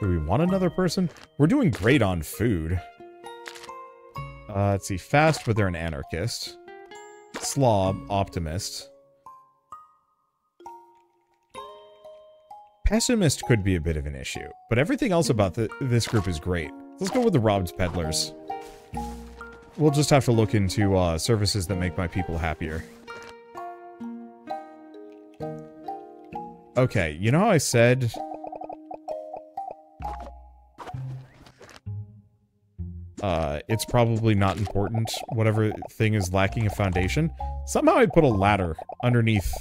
Do we want another person? We're doing great on food. Let's see, fast, but they're an anarchist. Slob, optimist. Pessimist could be a bit of an issue, but everything else about this group is great. Let's go with the robbed peddlers. We'll just have to look into services that make my people happier. Okay, you know how I said... it's probably not important. Whatever thing is lacking a foundation. Somehow I put a ladder underneath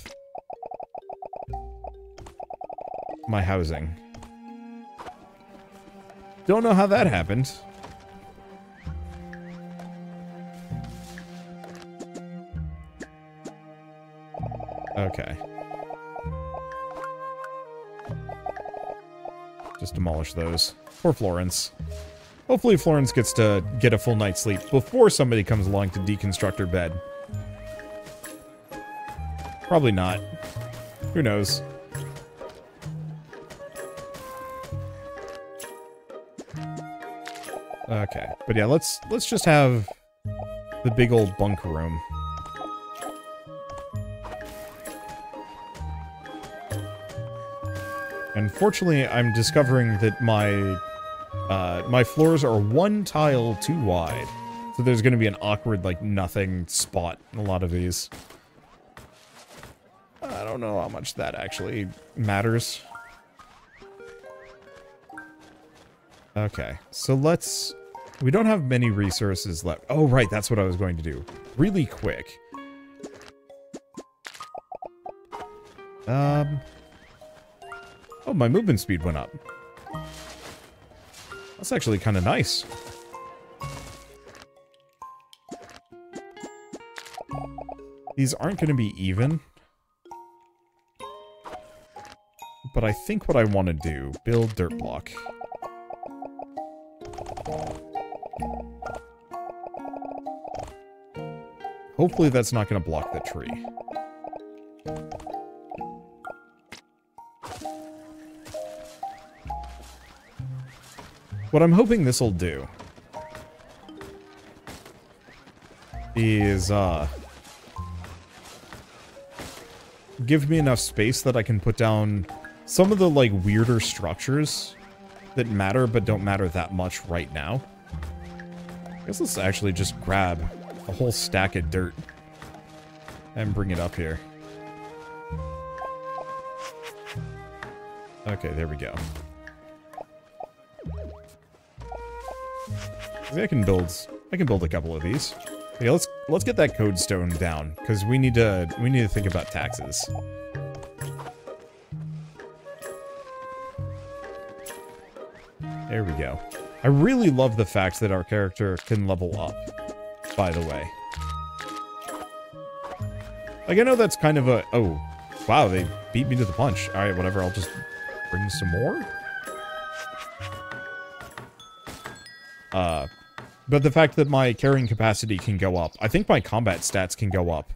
my housing. Don't know how that happened. Okay. Just demolish those. Poor Florence. Hopefully Florence gets to get a full night's sleep before somebody comes along to deconstruct her bed. Probably not. Who knows? Okay, but yeah, let's just have the big old bunk room. And fortunately, I'm discovering that my my floors are one tile too wide, so there's going to be an awkward like nothing spot in a lot of these. I don't know how much that actually matters. Okay, so let's... We don't have many resources left. Oh, right, that's what I was going to do. Really quick. Oh, my movement speed went up. That's actually kind of nice. These aren't going to be even. But I think what I want to do... Build dirt block. Hopefully that's not going to block the tree. What I'm hoping this will do is give me enough space that I can put down some of the like weirder structures that matter but don't matter that much right now. I guess let's actually just grab a whole stack of dirt and bring it up here. Okay, there we go. Maybe I can build a couple of these. Yeah, let's get that code stone down because we need to think about taxes. There we go. I really love the fact that our character can level up, by the way. Like, I know that's kind of a... Oh, wow, they beat me to the punch. All right, whatever, I'll just bring some more. But the fact that my carrying capacity can go up. I think my combat stats can go up.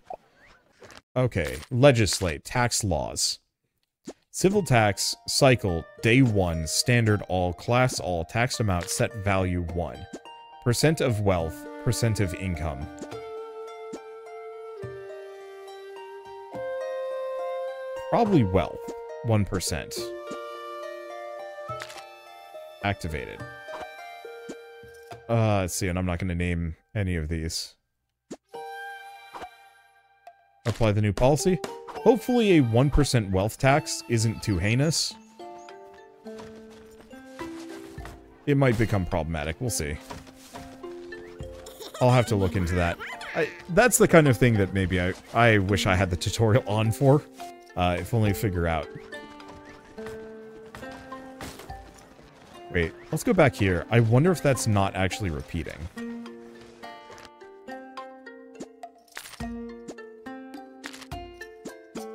Okay, legislate, tax laws. Civil tax, cycle, day 1, standard all, class all, taxed amount, set value 1. Percent of wealth, percent of income. Probably wealth, 1%. Activated. Let's see, and I'm not going to name any of these. Apply the new policy. Hopefully a 1% wealth tax isn't too heinous. It might become problematic. We'll see. I'll have to look into that. That's the kind of thing that maybe I wish I had the tutorial on for. If only figure out. Wait, let's go back here. I wonder if that's not actually repeating.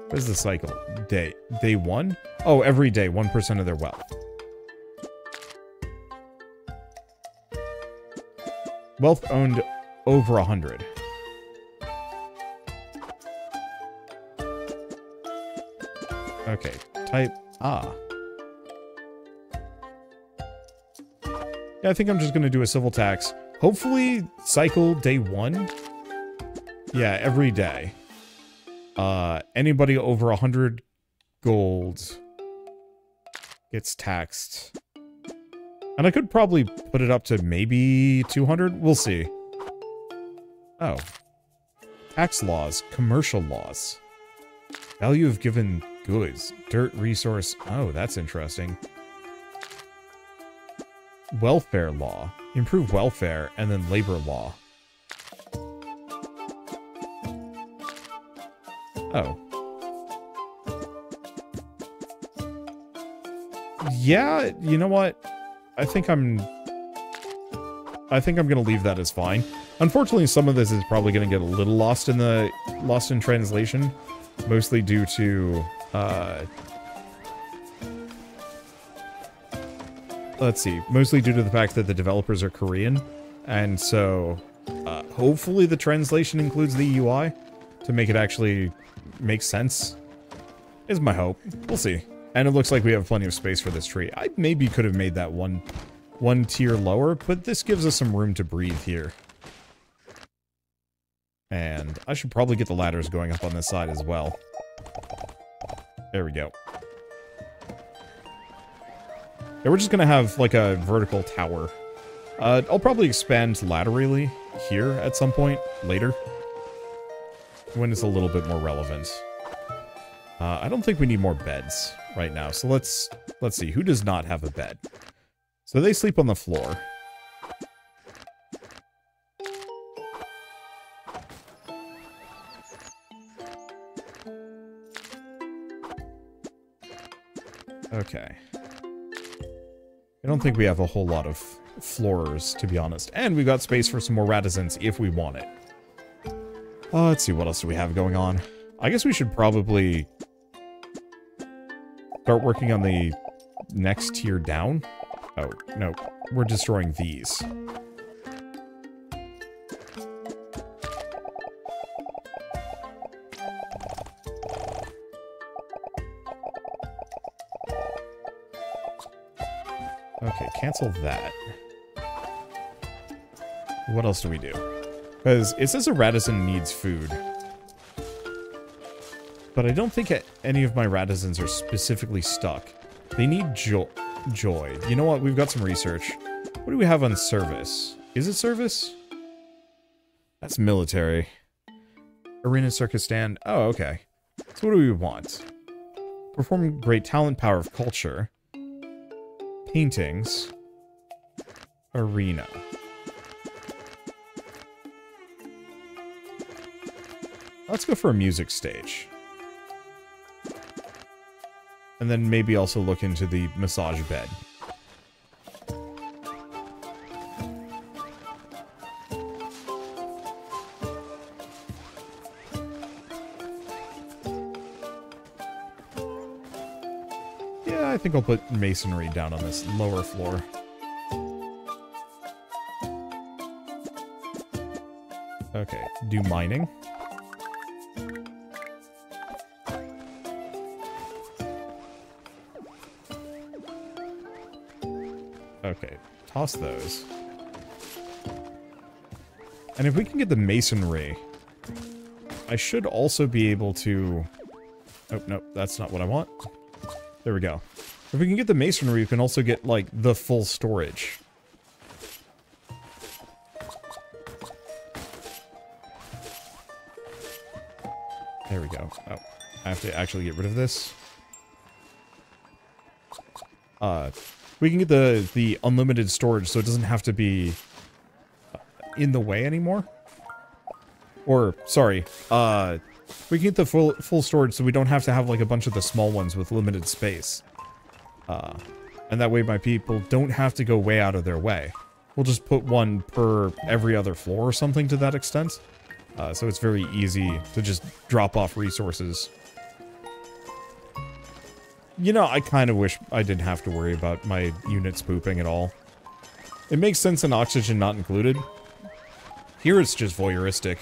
What is the cycle? Day 1? Oh, every day, 1% of their wealth. Wealth owned over 100. Okay, type... Ah. Yeah, I think I'm just going to do a civil tax. Hopefully, cycle day 1. Yeah, every day. Anybody over 100 gold gets taxed. And I could probably put it up to maybe 200. We'll see. Oh. Tax laws. Commercial laws. Value of given goods. Dirt resource. Oh, that's interesting. Welfare law. Improve welfare, and then labor law. Oh. Yeah, you know what? I think I'm gonna leave that as fine. Unfortunately, some of this is probably gonna get a little lost in translation, mostly due to let's see, mostly due to the fact that the developers are Korean, and so hopefully the translation includes the UI to make it actually make sense. Is my hope. We'll see. And it looks like we have plenty of space for this tree. I maybe could have made that one tier lower, but this gives us some room to breathe here. And I should probably get the ladders going up on this side as well. There we go. Yeah, we're just gonna have like a vertical tower. I'll probably expand laterally here at some point later, when it's a little bit more relevant. I don't think we need more beds right now, so let's see. Who does not have a bed? So they sleep on the floor. Okay. I don't think we have a whole lot of floors, to be honest. And we've got space for some more radizens if we want it. Let's see, what else do we have going on? I guess we should probably start working on the next tier down. Oh, no. We're destroying these. Okay, cancel that. What else do we do? Because it says a Radizan needs food. But I don't think any of my Radizans are specifically stuck. They need joy. You know what? We've got some research. What do we have on service? Is it service? That's military. Arena circus stand. Oh, okay. So what do we want? Perform great talent, power of culture. Paintings. Arena. Let's go for a music stage. And then maybe also look into the massage bed. Yeah, I think I'll put masonry down on this lower floor. Okay, do mining. Okay, toss those. And if we can get the masonry, I should also be able to... Oh, no, that's not what I want. There we go. If we can get the masonry, you can also get, like, the full storage. There we go. Oh, I have to actually get rid of this. We can get the unlimited storage, so it doesn't have to be in the way anymore. Or, sorry, we can get the full storage, so we don't have to have, like, a bunch of the small ones with limited space. And that way my people don't have to go way out of their way. We'll just put one per every other floor or something to that extent. So it's very easy to just drop off resources. You know, I kind of wish I didn't have to worry about my units pooping at all. It makes sense in Oxygen Not Included. Here it's just voyeuristic.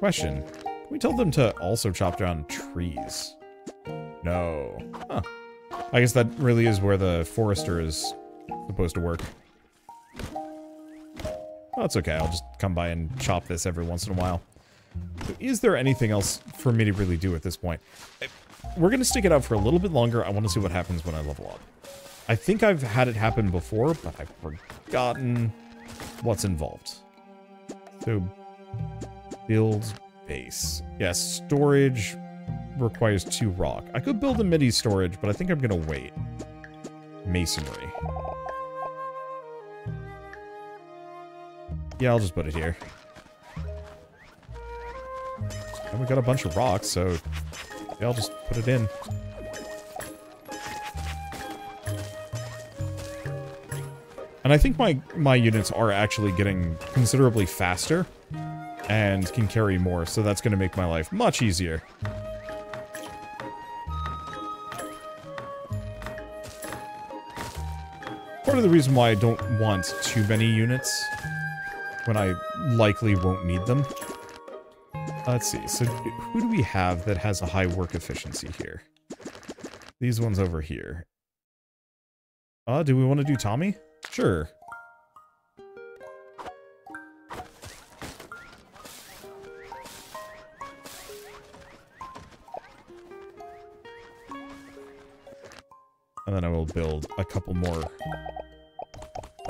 Question. Can we tell them to also chop down trees? No. Huh. I guess that really is where the forester is supposed to work. Oh, it's okay. I'll just come by and chop this every once in a while. So is there anything else for me to really do at this point? We're going to stick it out for a little bit longer. I want to see what happens when I level up. I think I've had it happen before, but I've forgotten what's involved. So, build base. Yes, storage requires 2 rock. I could build a MIDI storage, but I think I'm going to wait. masonry. Yeah, I'll just put it here. And we got a bunch of rocks, so yeah, I'll just put it in. And I think my units are actually getting considerably faster and can carry more, so that's going to make my life much easier. Part of the reason why I don't want too many units when I likely won't need them. Let's see, so who do we have that has a high work efficiency here? These ones over here. Do we want to do Tommy? Sure. And then I will build a couple more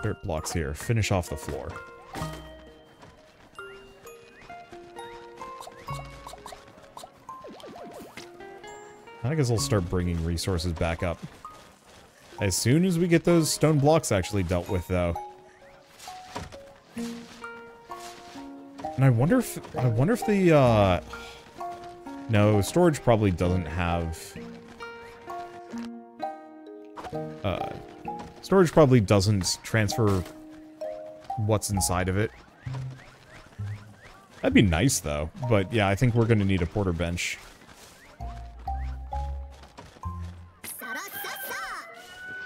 dirt blocks here. Finish off the floor. I guess I'll start bringing resources back up. As soon as we get those stone blocks actually dealt with, though. And I wonder if the, no, storage probably doesn't have... storage probably doesn't transfer what's inside of it. That'd be nice, though. But, yeah, I think we're gonna need a porter bench.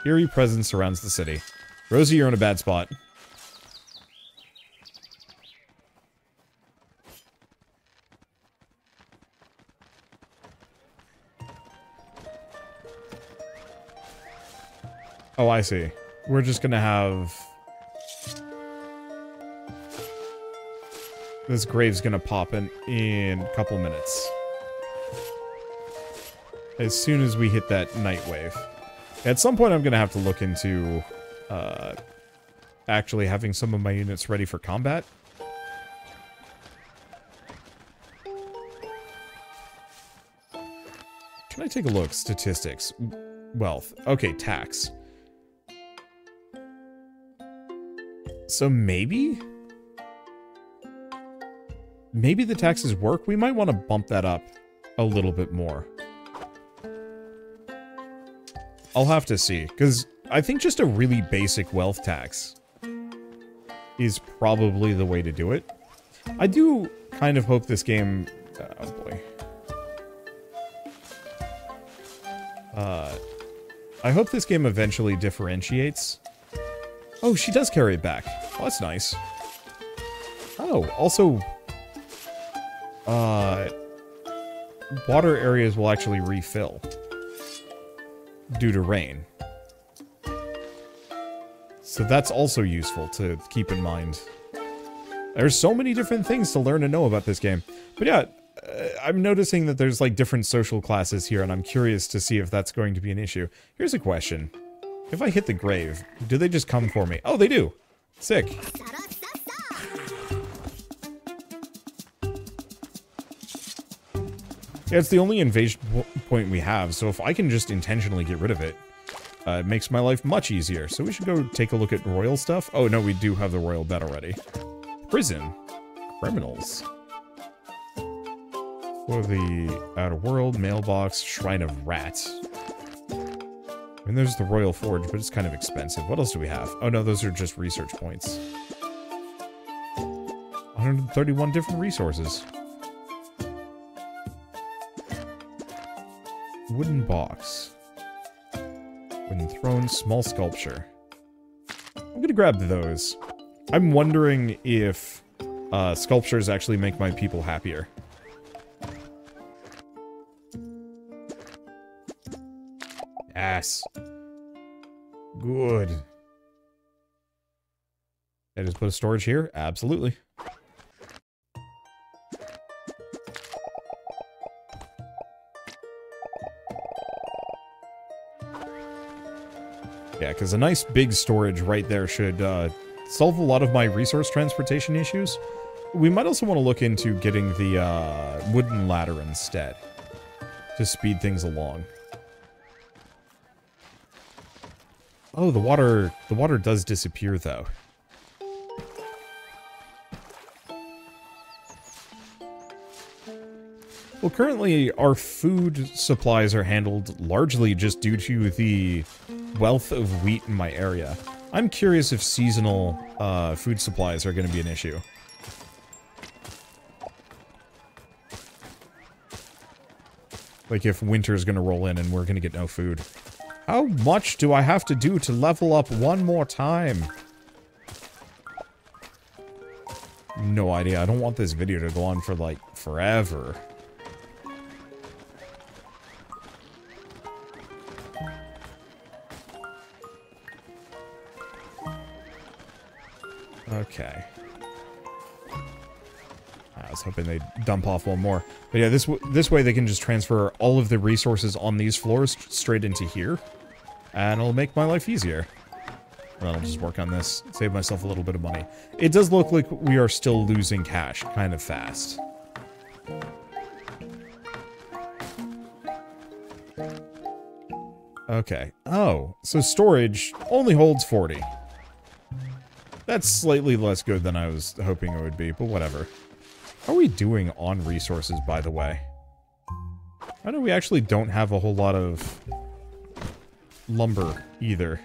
Eerie presence surrounds the city. Rosie, you're in a bad spot. Oh, I see. We're just gonna have... This grave's gonna pop in a couple minutes. As soon as we hit that night wave. At some point, I'm going to have to look into actually having some of my units ready for combat. Can I take a look? Statistics. Wealth. Okay, tax. So maybe? Maybe the taxes work? We might want to bump that up a little bit more. I'll have to see, because I think just a really basic wealth tax is probably the way to do it. I do kind of hope this game... Oh, boy. I hope this game eventually differentiates. Oh, she does carry it back. Oh, that's nice. Oh, also... water areas will actually refill. Due to rain. So that's also useful to keep in mind. There's so many different things to learn and know about this game. But yeah, I'm noticing that there's like different social classes here, and I'm curious to see if that's going to be an issue. Here's a question. If I hit the grave, do they just come for me? Oh, they do! Sick. Yeah, it's the only invasion point we have, so if I can just intentionally get rid of it, it makes my life much easier. So we should go take a look at royal stuff. Oh, no, we do have the royal bed already. Prison. Criminals. For the outer world, mailbox, shrine of rats. And there's the royal forge, but it's kind of expensive. What else do we have? Oh, no, those are just research points. 131 different resources. Wooden box. Wooden throne, small sculpture. I'm gonna grab those. I'm wondering if sculptures actually make my people happier. Yes. Good. Did I just put a storage here? Absolutely. Yeah, because a nice big storage right there should solve a lot of my resource transportation issues. We might also want to look into getting the wooden ladder instead to speed things along. Oh, the water does disappear though. Well, currently our food supplies are handled largely just due to the wealth of wheat in my area. I'm curious if seasonal food supplies are going to be an issue. Like if winter's going to roll in and we're going to get no food. How much do I have to do to level up one more time? No idea. I don't want this video to go on for like forever. Okay. I was hoping they'd dump off one more. But yeah, this way they can just transfer all of the resources on these floors straight into here. And it'll make my life easier. And I'll just work on this, save myself a little bit of money. It does look like we are still losing cash kind of fast. Okay. Oh, so storage only holds 40. That's slightly less good than I was hoping it would be, but whatever. How are we doing on resources, by the way? I know we actually don't have a whole lot of lumber, either.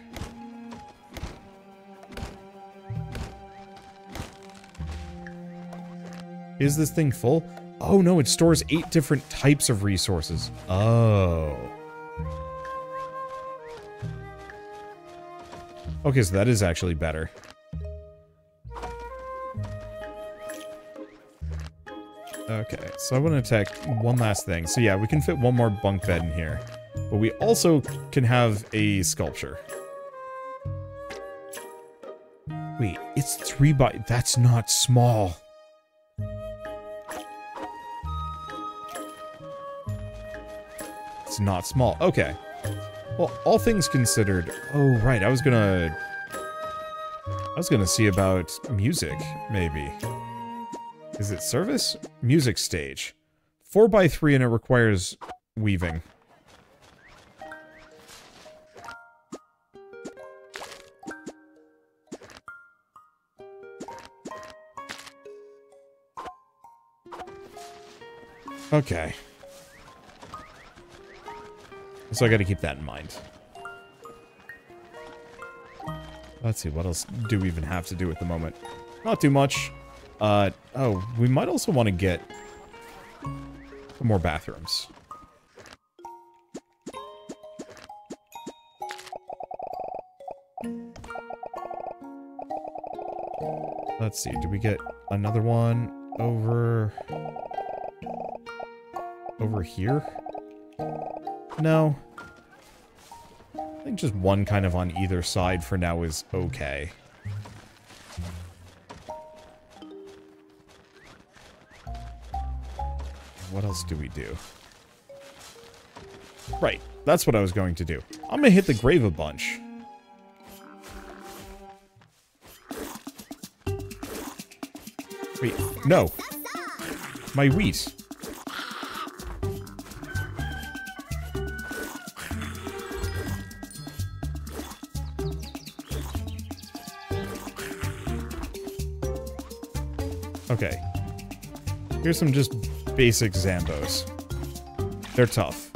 Is this thing full? Oh no, it stores 8 different types of resources. Oh. Okay, so that is actually better. Okay, so I want to attack one last thing. So yeah, we can fit one more bunk bed in here. But we also can have a sculpture. Wait, it's 3 by... That's not small. It's not small. Okay. Well, all things considered... Oh, right, I was gonna see about music, maybe. Is it service? Music stage. 4 by 3 and it requires weaving. Okay. So I gotta keep that in mind. Let's see, what else do we even have to do at the moment? Not too much. Oh, we might also want to get more bathrooms. Let's see, do we get another one over here? No. I think just one kind of on either side for now is okay. What else do we do? Right, that's what I was going to do. I'm gonna hit the grave a bunch. Wait, no. My wheat. Okay. Here's some just... basic Zambos. They're tough.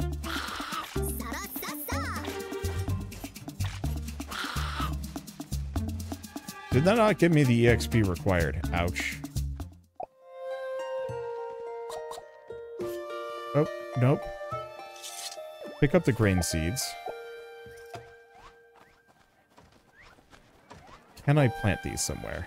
Did that not give me the EXP required? Ouch. Oh, nope. Pick up the grain seeds. Can I plant these somewhere?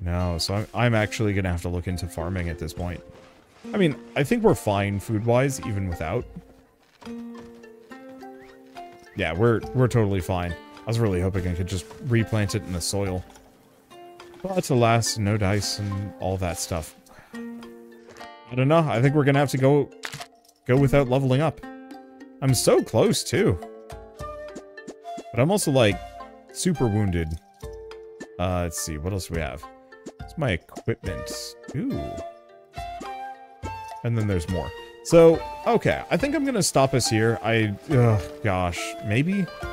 No, so I'm actually going to have to look into farming at this point. I mean, I think we're fine food-wise, even without. Yeah, we're totally fine. I was really hoping I could just replant it in the soil. But alas, no dice and all that stuff. I don't know, I think we're going to have to go without leveling up. I'm so close, too. But I'm also, like, super wounded. Let's see, what else do we have? My equipment. Ooh. And then there's more. So, okay, I think I'm gonna stop us here. Maybe?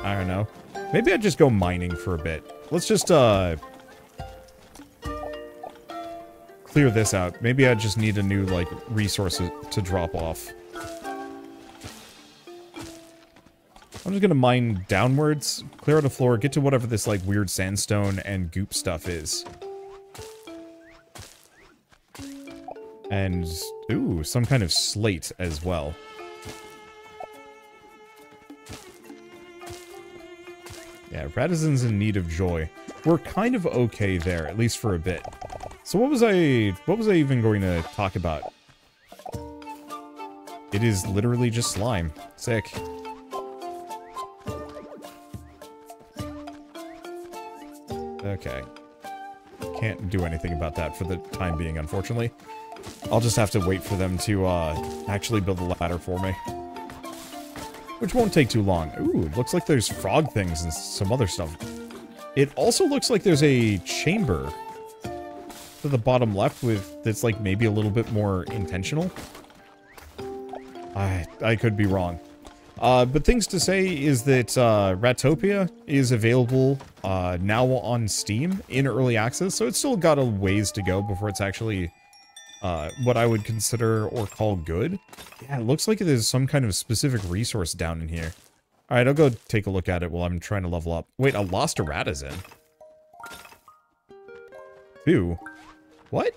I don't know. Maybe I'd just go mining for a bit. Let's just, clear this out. Maybe I just need a new, like, resource to drop off. I'm just gonna mine downwards, clear out a floor, get to whatever this, like, weird sandstone and goop stuff is. And, ooh, some kind of slate as well. Yeah, Ratisan's in need of joy. We're kind of okay there, at least for a bit. So what was I even going to talk about? It is literally just slime. Sick. Okay. Can't do anything about that for the time being, unfortunately. I'll just have to wait for them to, actually build the ladder for me. Which won't take too long. Ooh, it looks like there's frog things and some other stuff. It also looks like there's a chamber to the bottom left with that's, like, maybe a little bit more intentional. I could be wrong. But things to say is that, Ratopia is available, now on Steam in early access, so it's still got a ways to go before it's actually... what I would consider or call good. Yeah, it looks like there's some kind of specific resource down in here. Alright, I'll go take a look at it while I'm trying to level up. Wait, I lost a Ratazin. Two? What?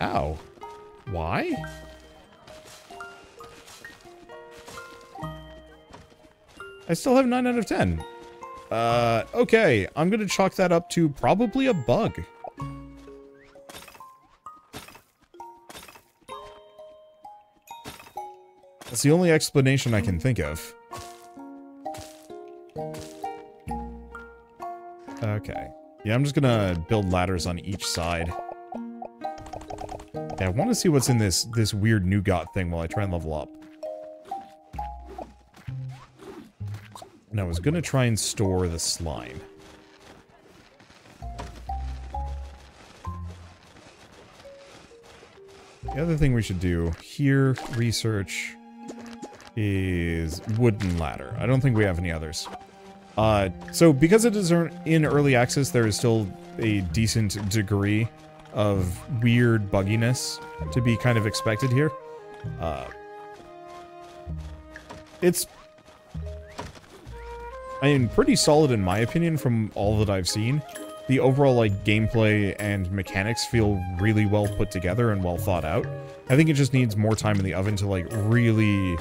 How? Why? I still have 9 out of 10. Okay. I'm gonna chalk that up to probably a bug. That's the only explanation I can think of. Okay. Yeah, I'm just gonna build ladders on each side. Yeah, I want to see what's in this weird nougat thing while I try and level up. And I was gonna try and store the slime. The other thing we should do here, research, is wooden ladder. I don't think we have any others. So because it is in early access, there is still a decent degree of weird bugginess to be kind of expected here. It's... I mean, pretty solid in my opinion from all that I've seen. The overall, like, gameplay and mechanics feel really well put together and well thought out. I think it just needs more time in the oven to, like, really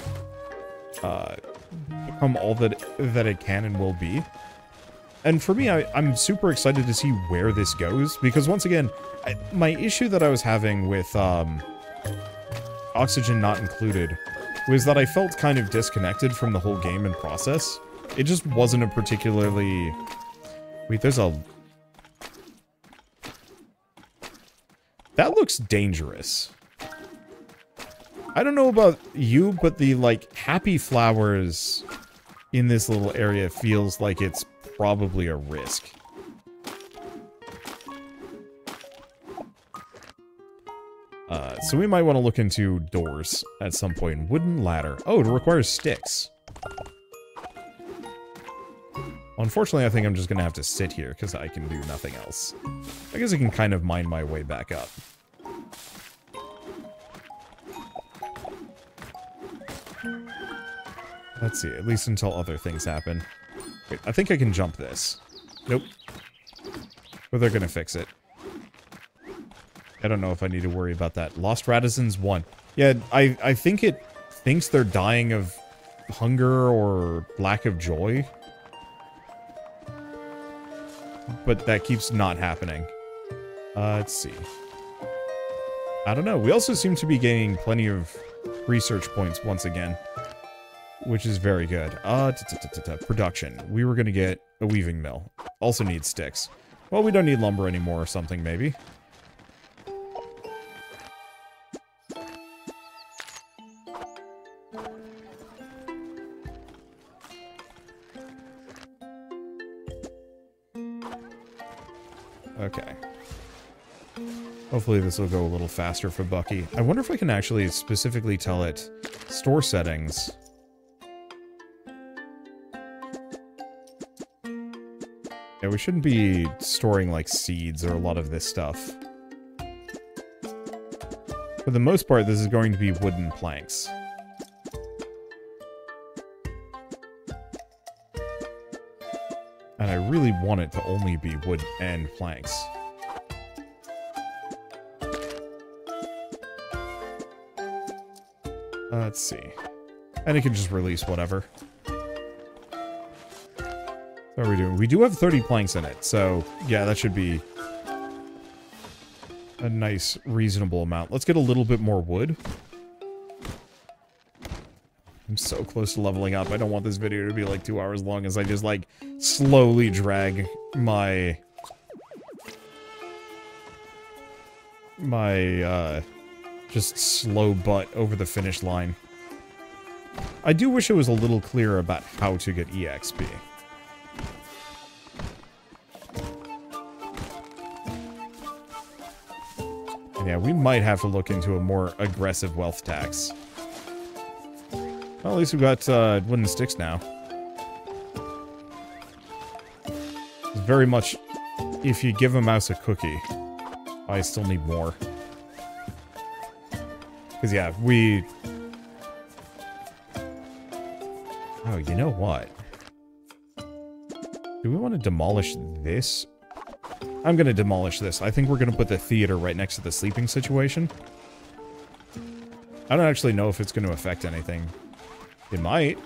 become all that it can and will be. And for me, I'm super excited to see where this goes, because once again, my issue that I was having with Oxygen Not Included was that I felt kind of disconnected from the whole game and process. It just wasn't a particularly... Wait, there's a... That looks dangerous. I don't know about you, but the, like, happy flowers in this little area feels like it's probably a risk. So we might want to look into doors at some point. Wooden ladder. Oh, it requires sticks. Unfortunately, I think I'm just gonna have to sit here, because I can do nothing else. I guess I can kind of mine my way back up. Let's see, at least until other things happen. Wait, I think I can jump this. Nope. But they're gonna fix it. I don't know if I need to worry about that. Lost Ratizens 1. Yeah, I think it thinks they're dying of hunger or lack of joy. But that keeps not happening. Let's see. I don't know. We also seem to be gaining plenty of research points once again, which is very good. Production. We were going to get a weaving mill. Also need sticks. Well, we don't need lumber anymore or something, maybe. Okay. Hopefully this will go a little faster for Bucky. I wonder if I can actually specifically tell it store settings. Yeah, we shouldn't be storing like seeds or a lot of this stuff. For the most part, this is going to be wooden planks. And I really want it to only be wood and planks. Let's see. And it can just release whatever. What are we doing? We do have 30 planks in it, so yeah, that should be a nice, reasonable amount. Let's get a little bit more wood. I'm so close to leveling up. I don't want this video to be like 2 hours long as I just like slowly drag my just slow butt over the finish line. I do wish it was a little clearer about how to get EXP. Yeah, we might have to look into a more aggressive wealth tax. Well, at least we've got wooden sticks now. It's very much, if you give a mouse a cookie, I still need more. Because, yeah, we... Oh, you know what? Do we want to demolish this? I'm gonna demolish this. I think we're gonna put the theater right next to the sleeping situation. I don't actually know if it's gonna affect anything. It might.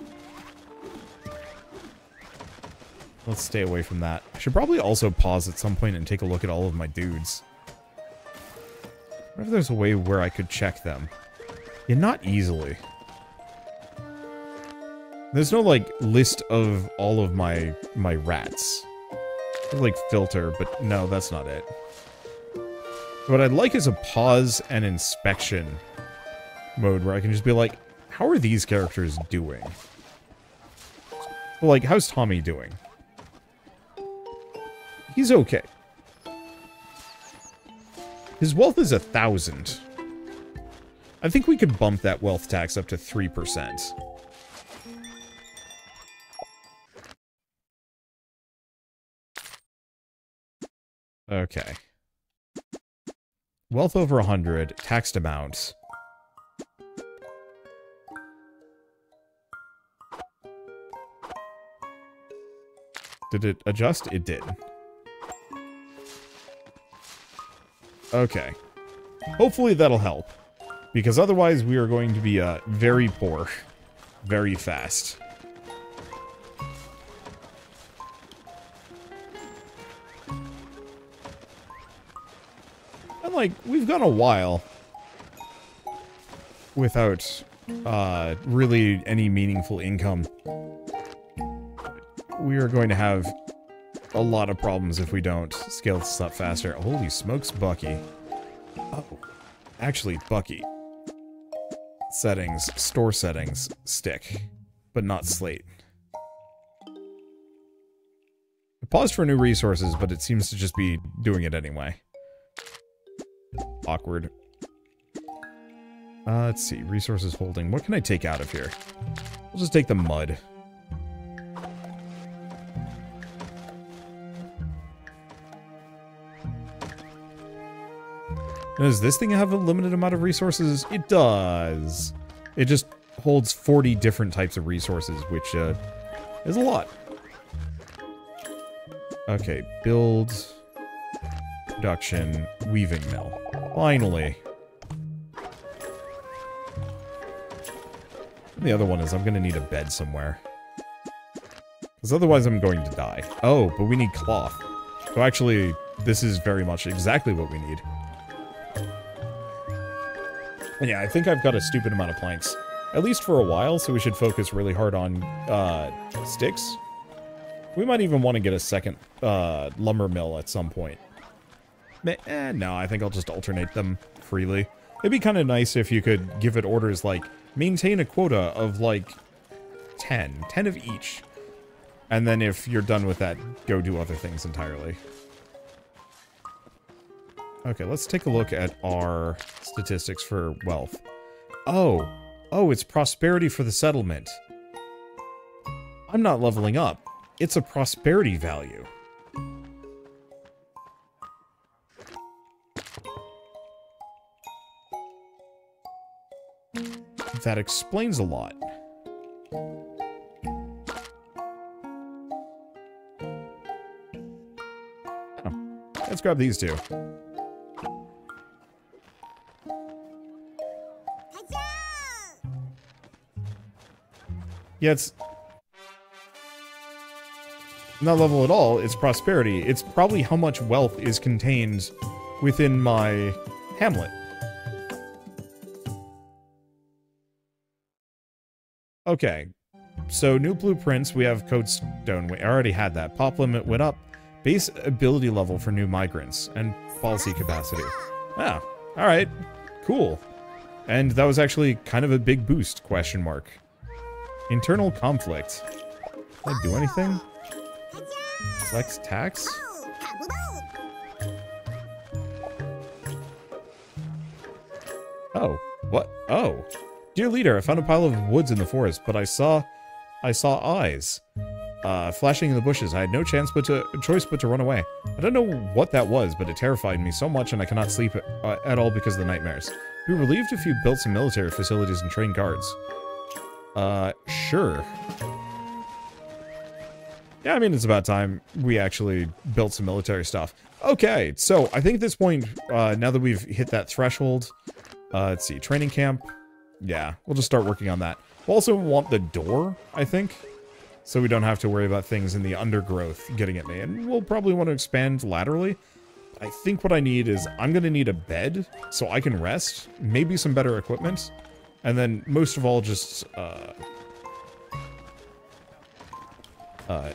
Let's stay away from that. I should probably also pause at some point and take a look at all of my dudes. I wonder if there's a way where I could check them. Yeah, not easily. There's no, like, list of all of my rats. Like filter, but no, that's not it. What I'd like is a pause and inspection mode where I can just be like, how are these characters doing? Well, like, how's Tommy doing? He's okay. His wealth is 1,000. I think we could bump that wealth tax up to 3%. Okay. Wealth over 100, taxed amount. Did it adjust? It did. Okay. Hopefully that'll help. Because otherwise we are going to be very poor. Very fast. Like, we've gone a while without really any meaningful income. We are going to have a lot of problems if we don't scale this up faster. Holy smokes, Bucky. Oh, actually, Bucky. Settings, store settings, stick, but not slate. I paused for new resources, but it seems to just be doing it anyway. Awkward. Let's see. Resources holding. What can I take out of here? I'll just take the mud. Now, does this thing have a limited amount of resources? It does. It just holds 40 different types of resources, which is a lot. Okay. Build. Production. Weaving mill. Finally. And the other one is I'm going to need a bed somewhere. Because otherwise I'm going to die. Oh, but we need cloth. So actually, this is very much exactly what we need. And yeah, I think I've got a stupid amount of planks. At least for a while, so we should focus really hard on sticks. We might even want to get a second lumber mill at some point. No, I think I'll just alternate them freely. It'd be kind of nice if you could give it orders like, maintain a quota of like 10. 10 of each. And then if you're done with that, go do other things entirely. Okay, let's take a look at our statistics for wealth. Oh. Oh, it's prosperity for the settlement. I'm not leveling up. It's a prosperity value. That explains a lot. Oh, let's grab these two. Yeah, it's not level at all, it's prosperity. It's probably how much wealth is contained within my hamlet. Okay, so new blueprints, we have Code Stone. We already had that. Pop limit went up. Base ability level for new migrants and policy capacity. Ah, all right, cool. And that was actually kind of a big boost, question mark. Internal conflict. Can I do anything? Flex tax? Oh, what? Oh. Dear leader, I found a pile of woods in the forest, but I saw eyes. Flashing in the bushes. I had no choice but to run away. I don't know what that was, but it terrified me so much and I cannot sleep at all because of the nightmares. Be relieved if you built some military facilities and trained guards. Sure. Yeah, I mean, it's about time we actually built some military stuff. Okay, so I think at this point, now that we've hit that threshold, let's see, training camp. Yeah, we'll just start working on that. We'll also want the door, I think, so we don't have to worry about things in the undergrowth getting at me. And we'll probably want to expand laterally. I think what I need is I'm going to need a bed so I can rest, maybe some better equipment. And then, most of all, just,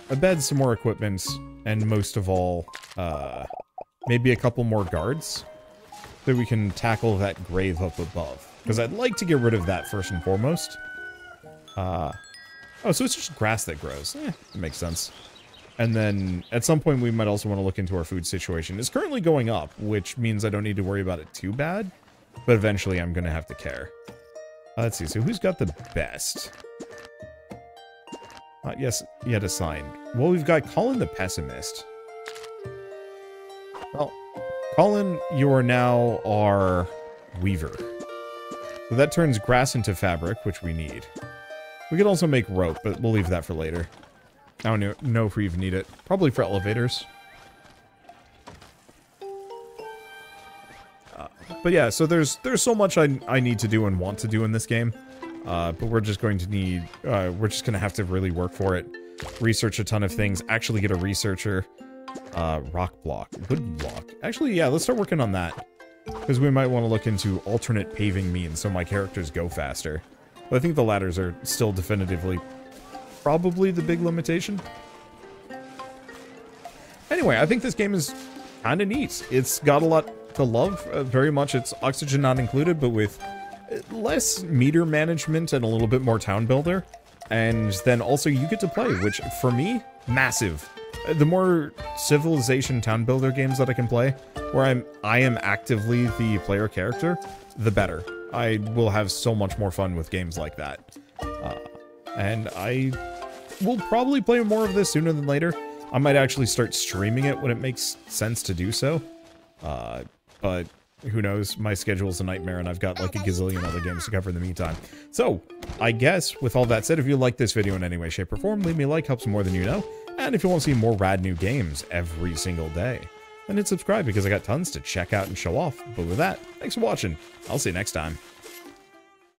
a bed, some more equipment, and most of all, maybe a couple more guards. So we can tackle that grave up above. Because I'd like to get rid of that first and foremost. Oh, so it's just grass that grows. Eh, that makes sense. And then, at some point, we might also want to look into our food situation. It's currently going up, which means I don't need to worry about it too bad. But eventually, I'm going to have to care. Let's see, so who's got the best? Yes, yet assigned. Well, we've got Colin the Pessimist. Well, Colin, you are now our weaver. So that turns grass into fabric, which we need. We could also make rope, but we'll leave that for later. I don't know if we even need it. Probably for elevators. But yeah, so there's so much I need to do and want to do in this game, but we're just going to need we're just gonna have to really work for it, research a ton of things, actually get a researcher, rock block, wood block. Actually, yeah, let's start working on that because we might want to look into alternate paving means so my characters go faster. But I think the ladders are still definitively probably the big limitation. Anyway, I think this game is kind of neat. It's got a lot to love very much. It's Oxygen Not Included, but with less meter management and a little bit more town builder. And then also you get to play, which for me, massive. The more civilization town builder games that I can play, where I am actively the player character, the better. I will have so much more fun with games like that. And I will probably play more of this sooner than later. I might actually start streaming it when it makes sense to do so. But who knows, my schedule's a nightmare and I've got like a gazillion other games to cover in the meantime. So, I guess, with all that said, if you like this video in any way, shape, or form, leave me a like, helps more than you know. And if you want to see more rad new games every single day, then hit subscribe because I got tons to check out and show off. But with that, thanks for watching. I'll see you next time.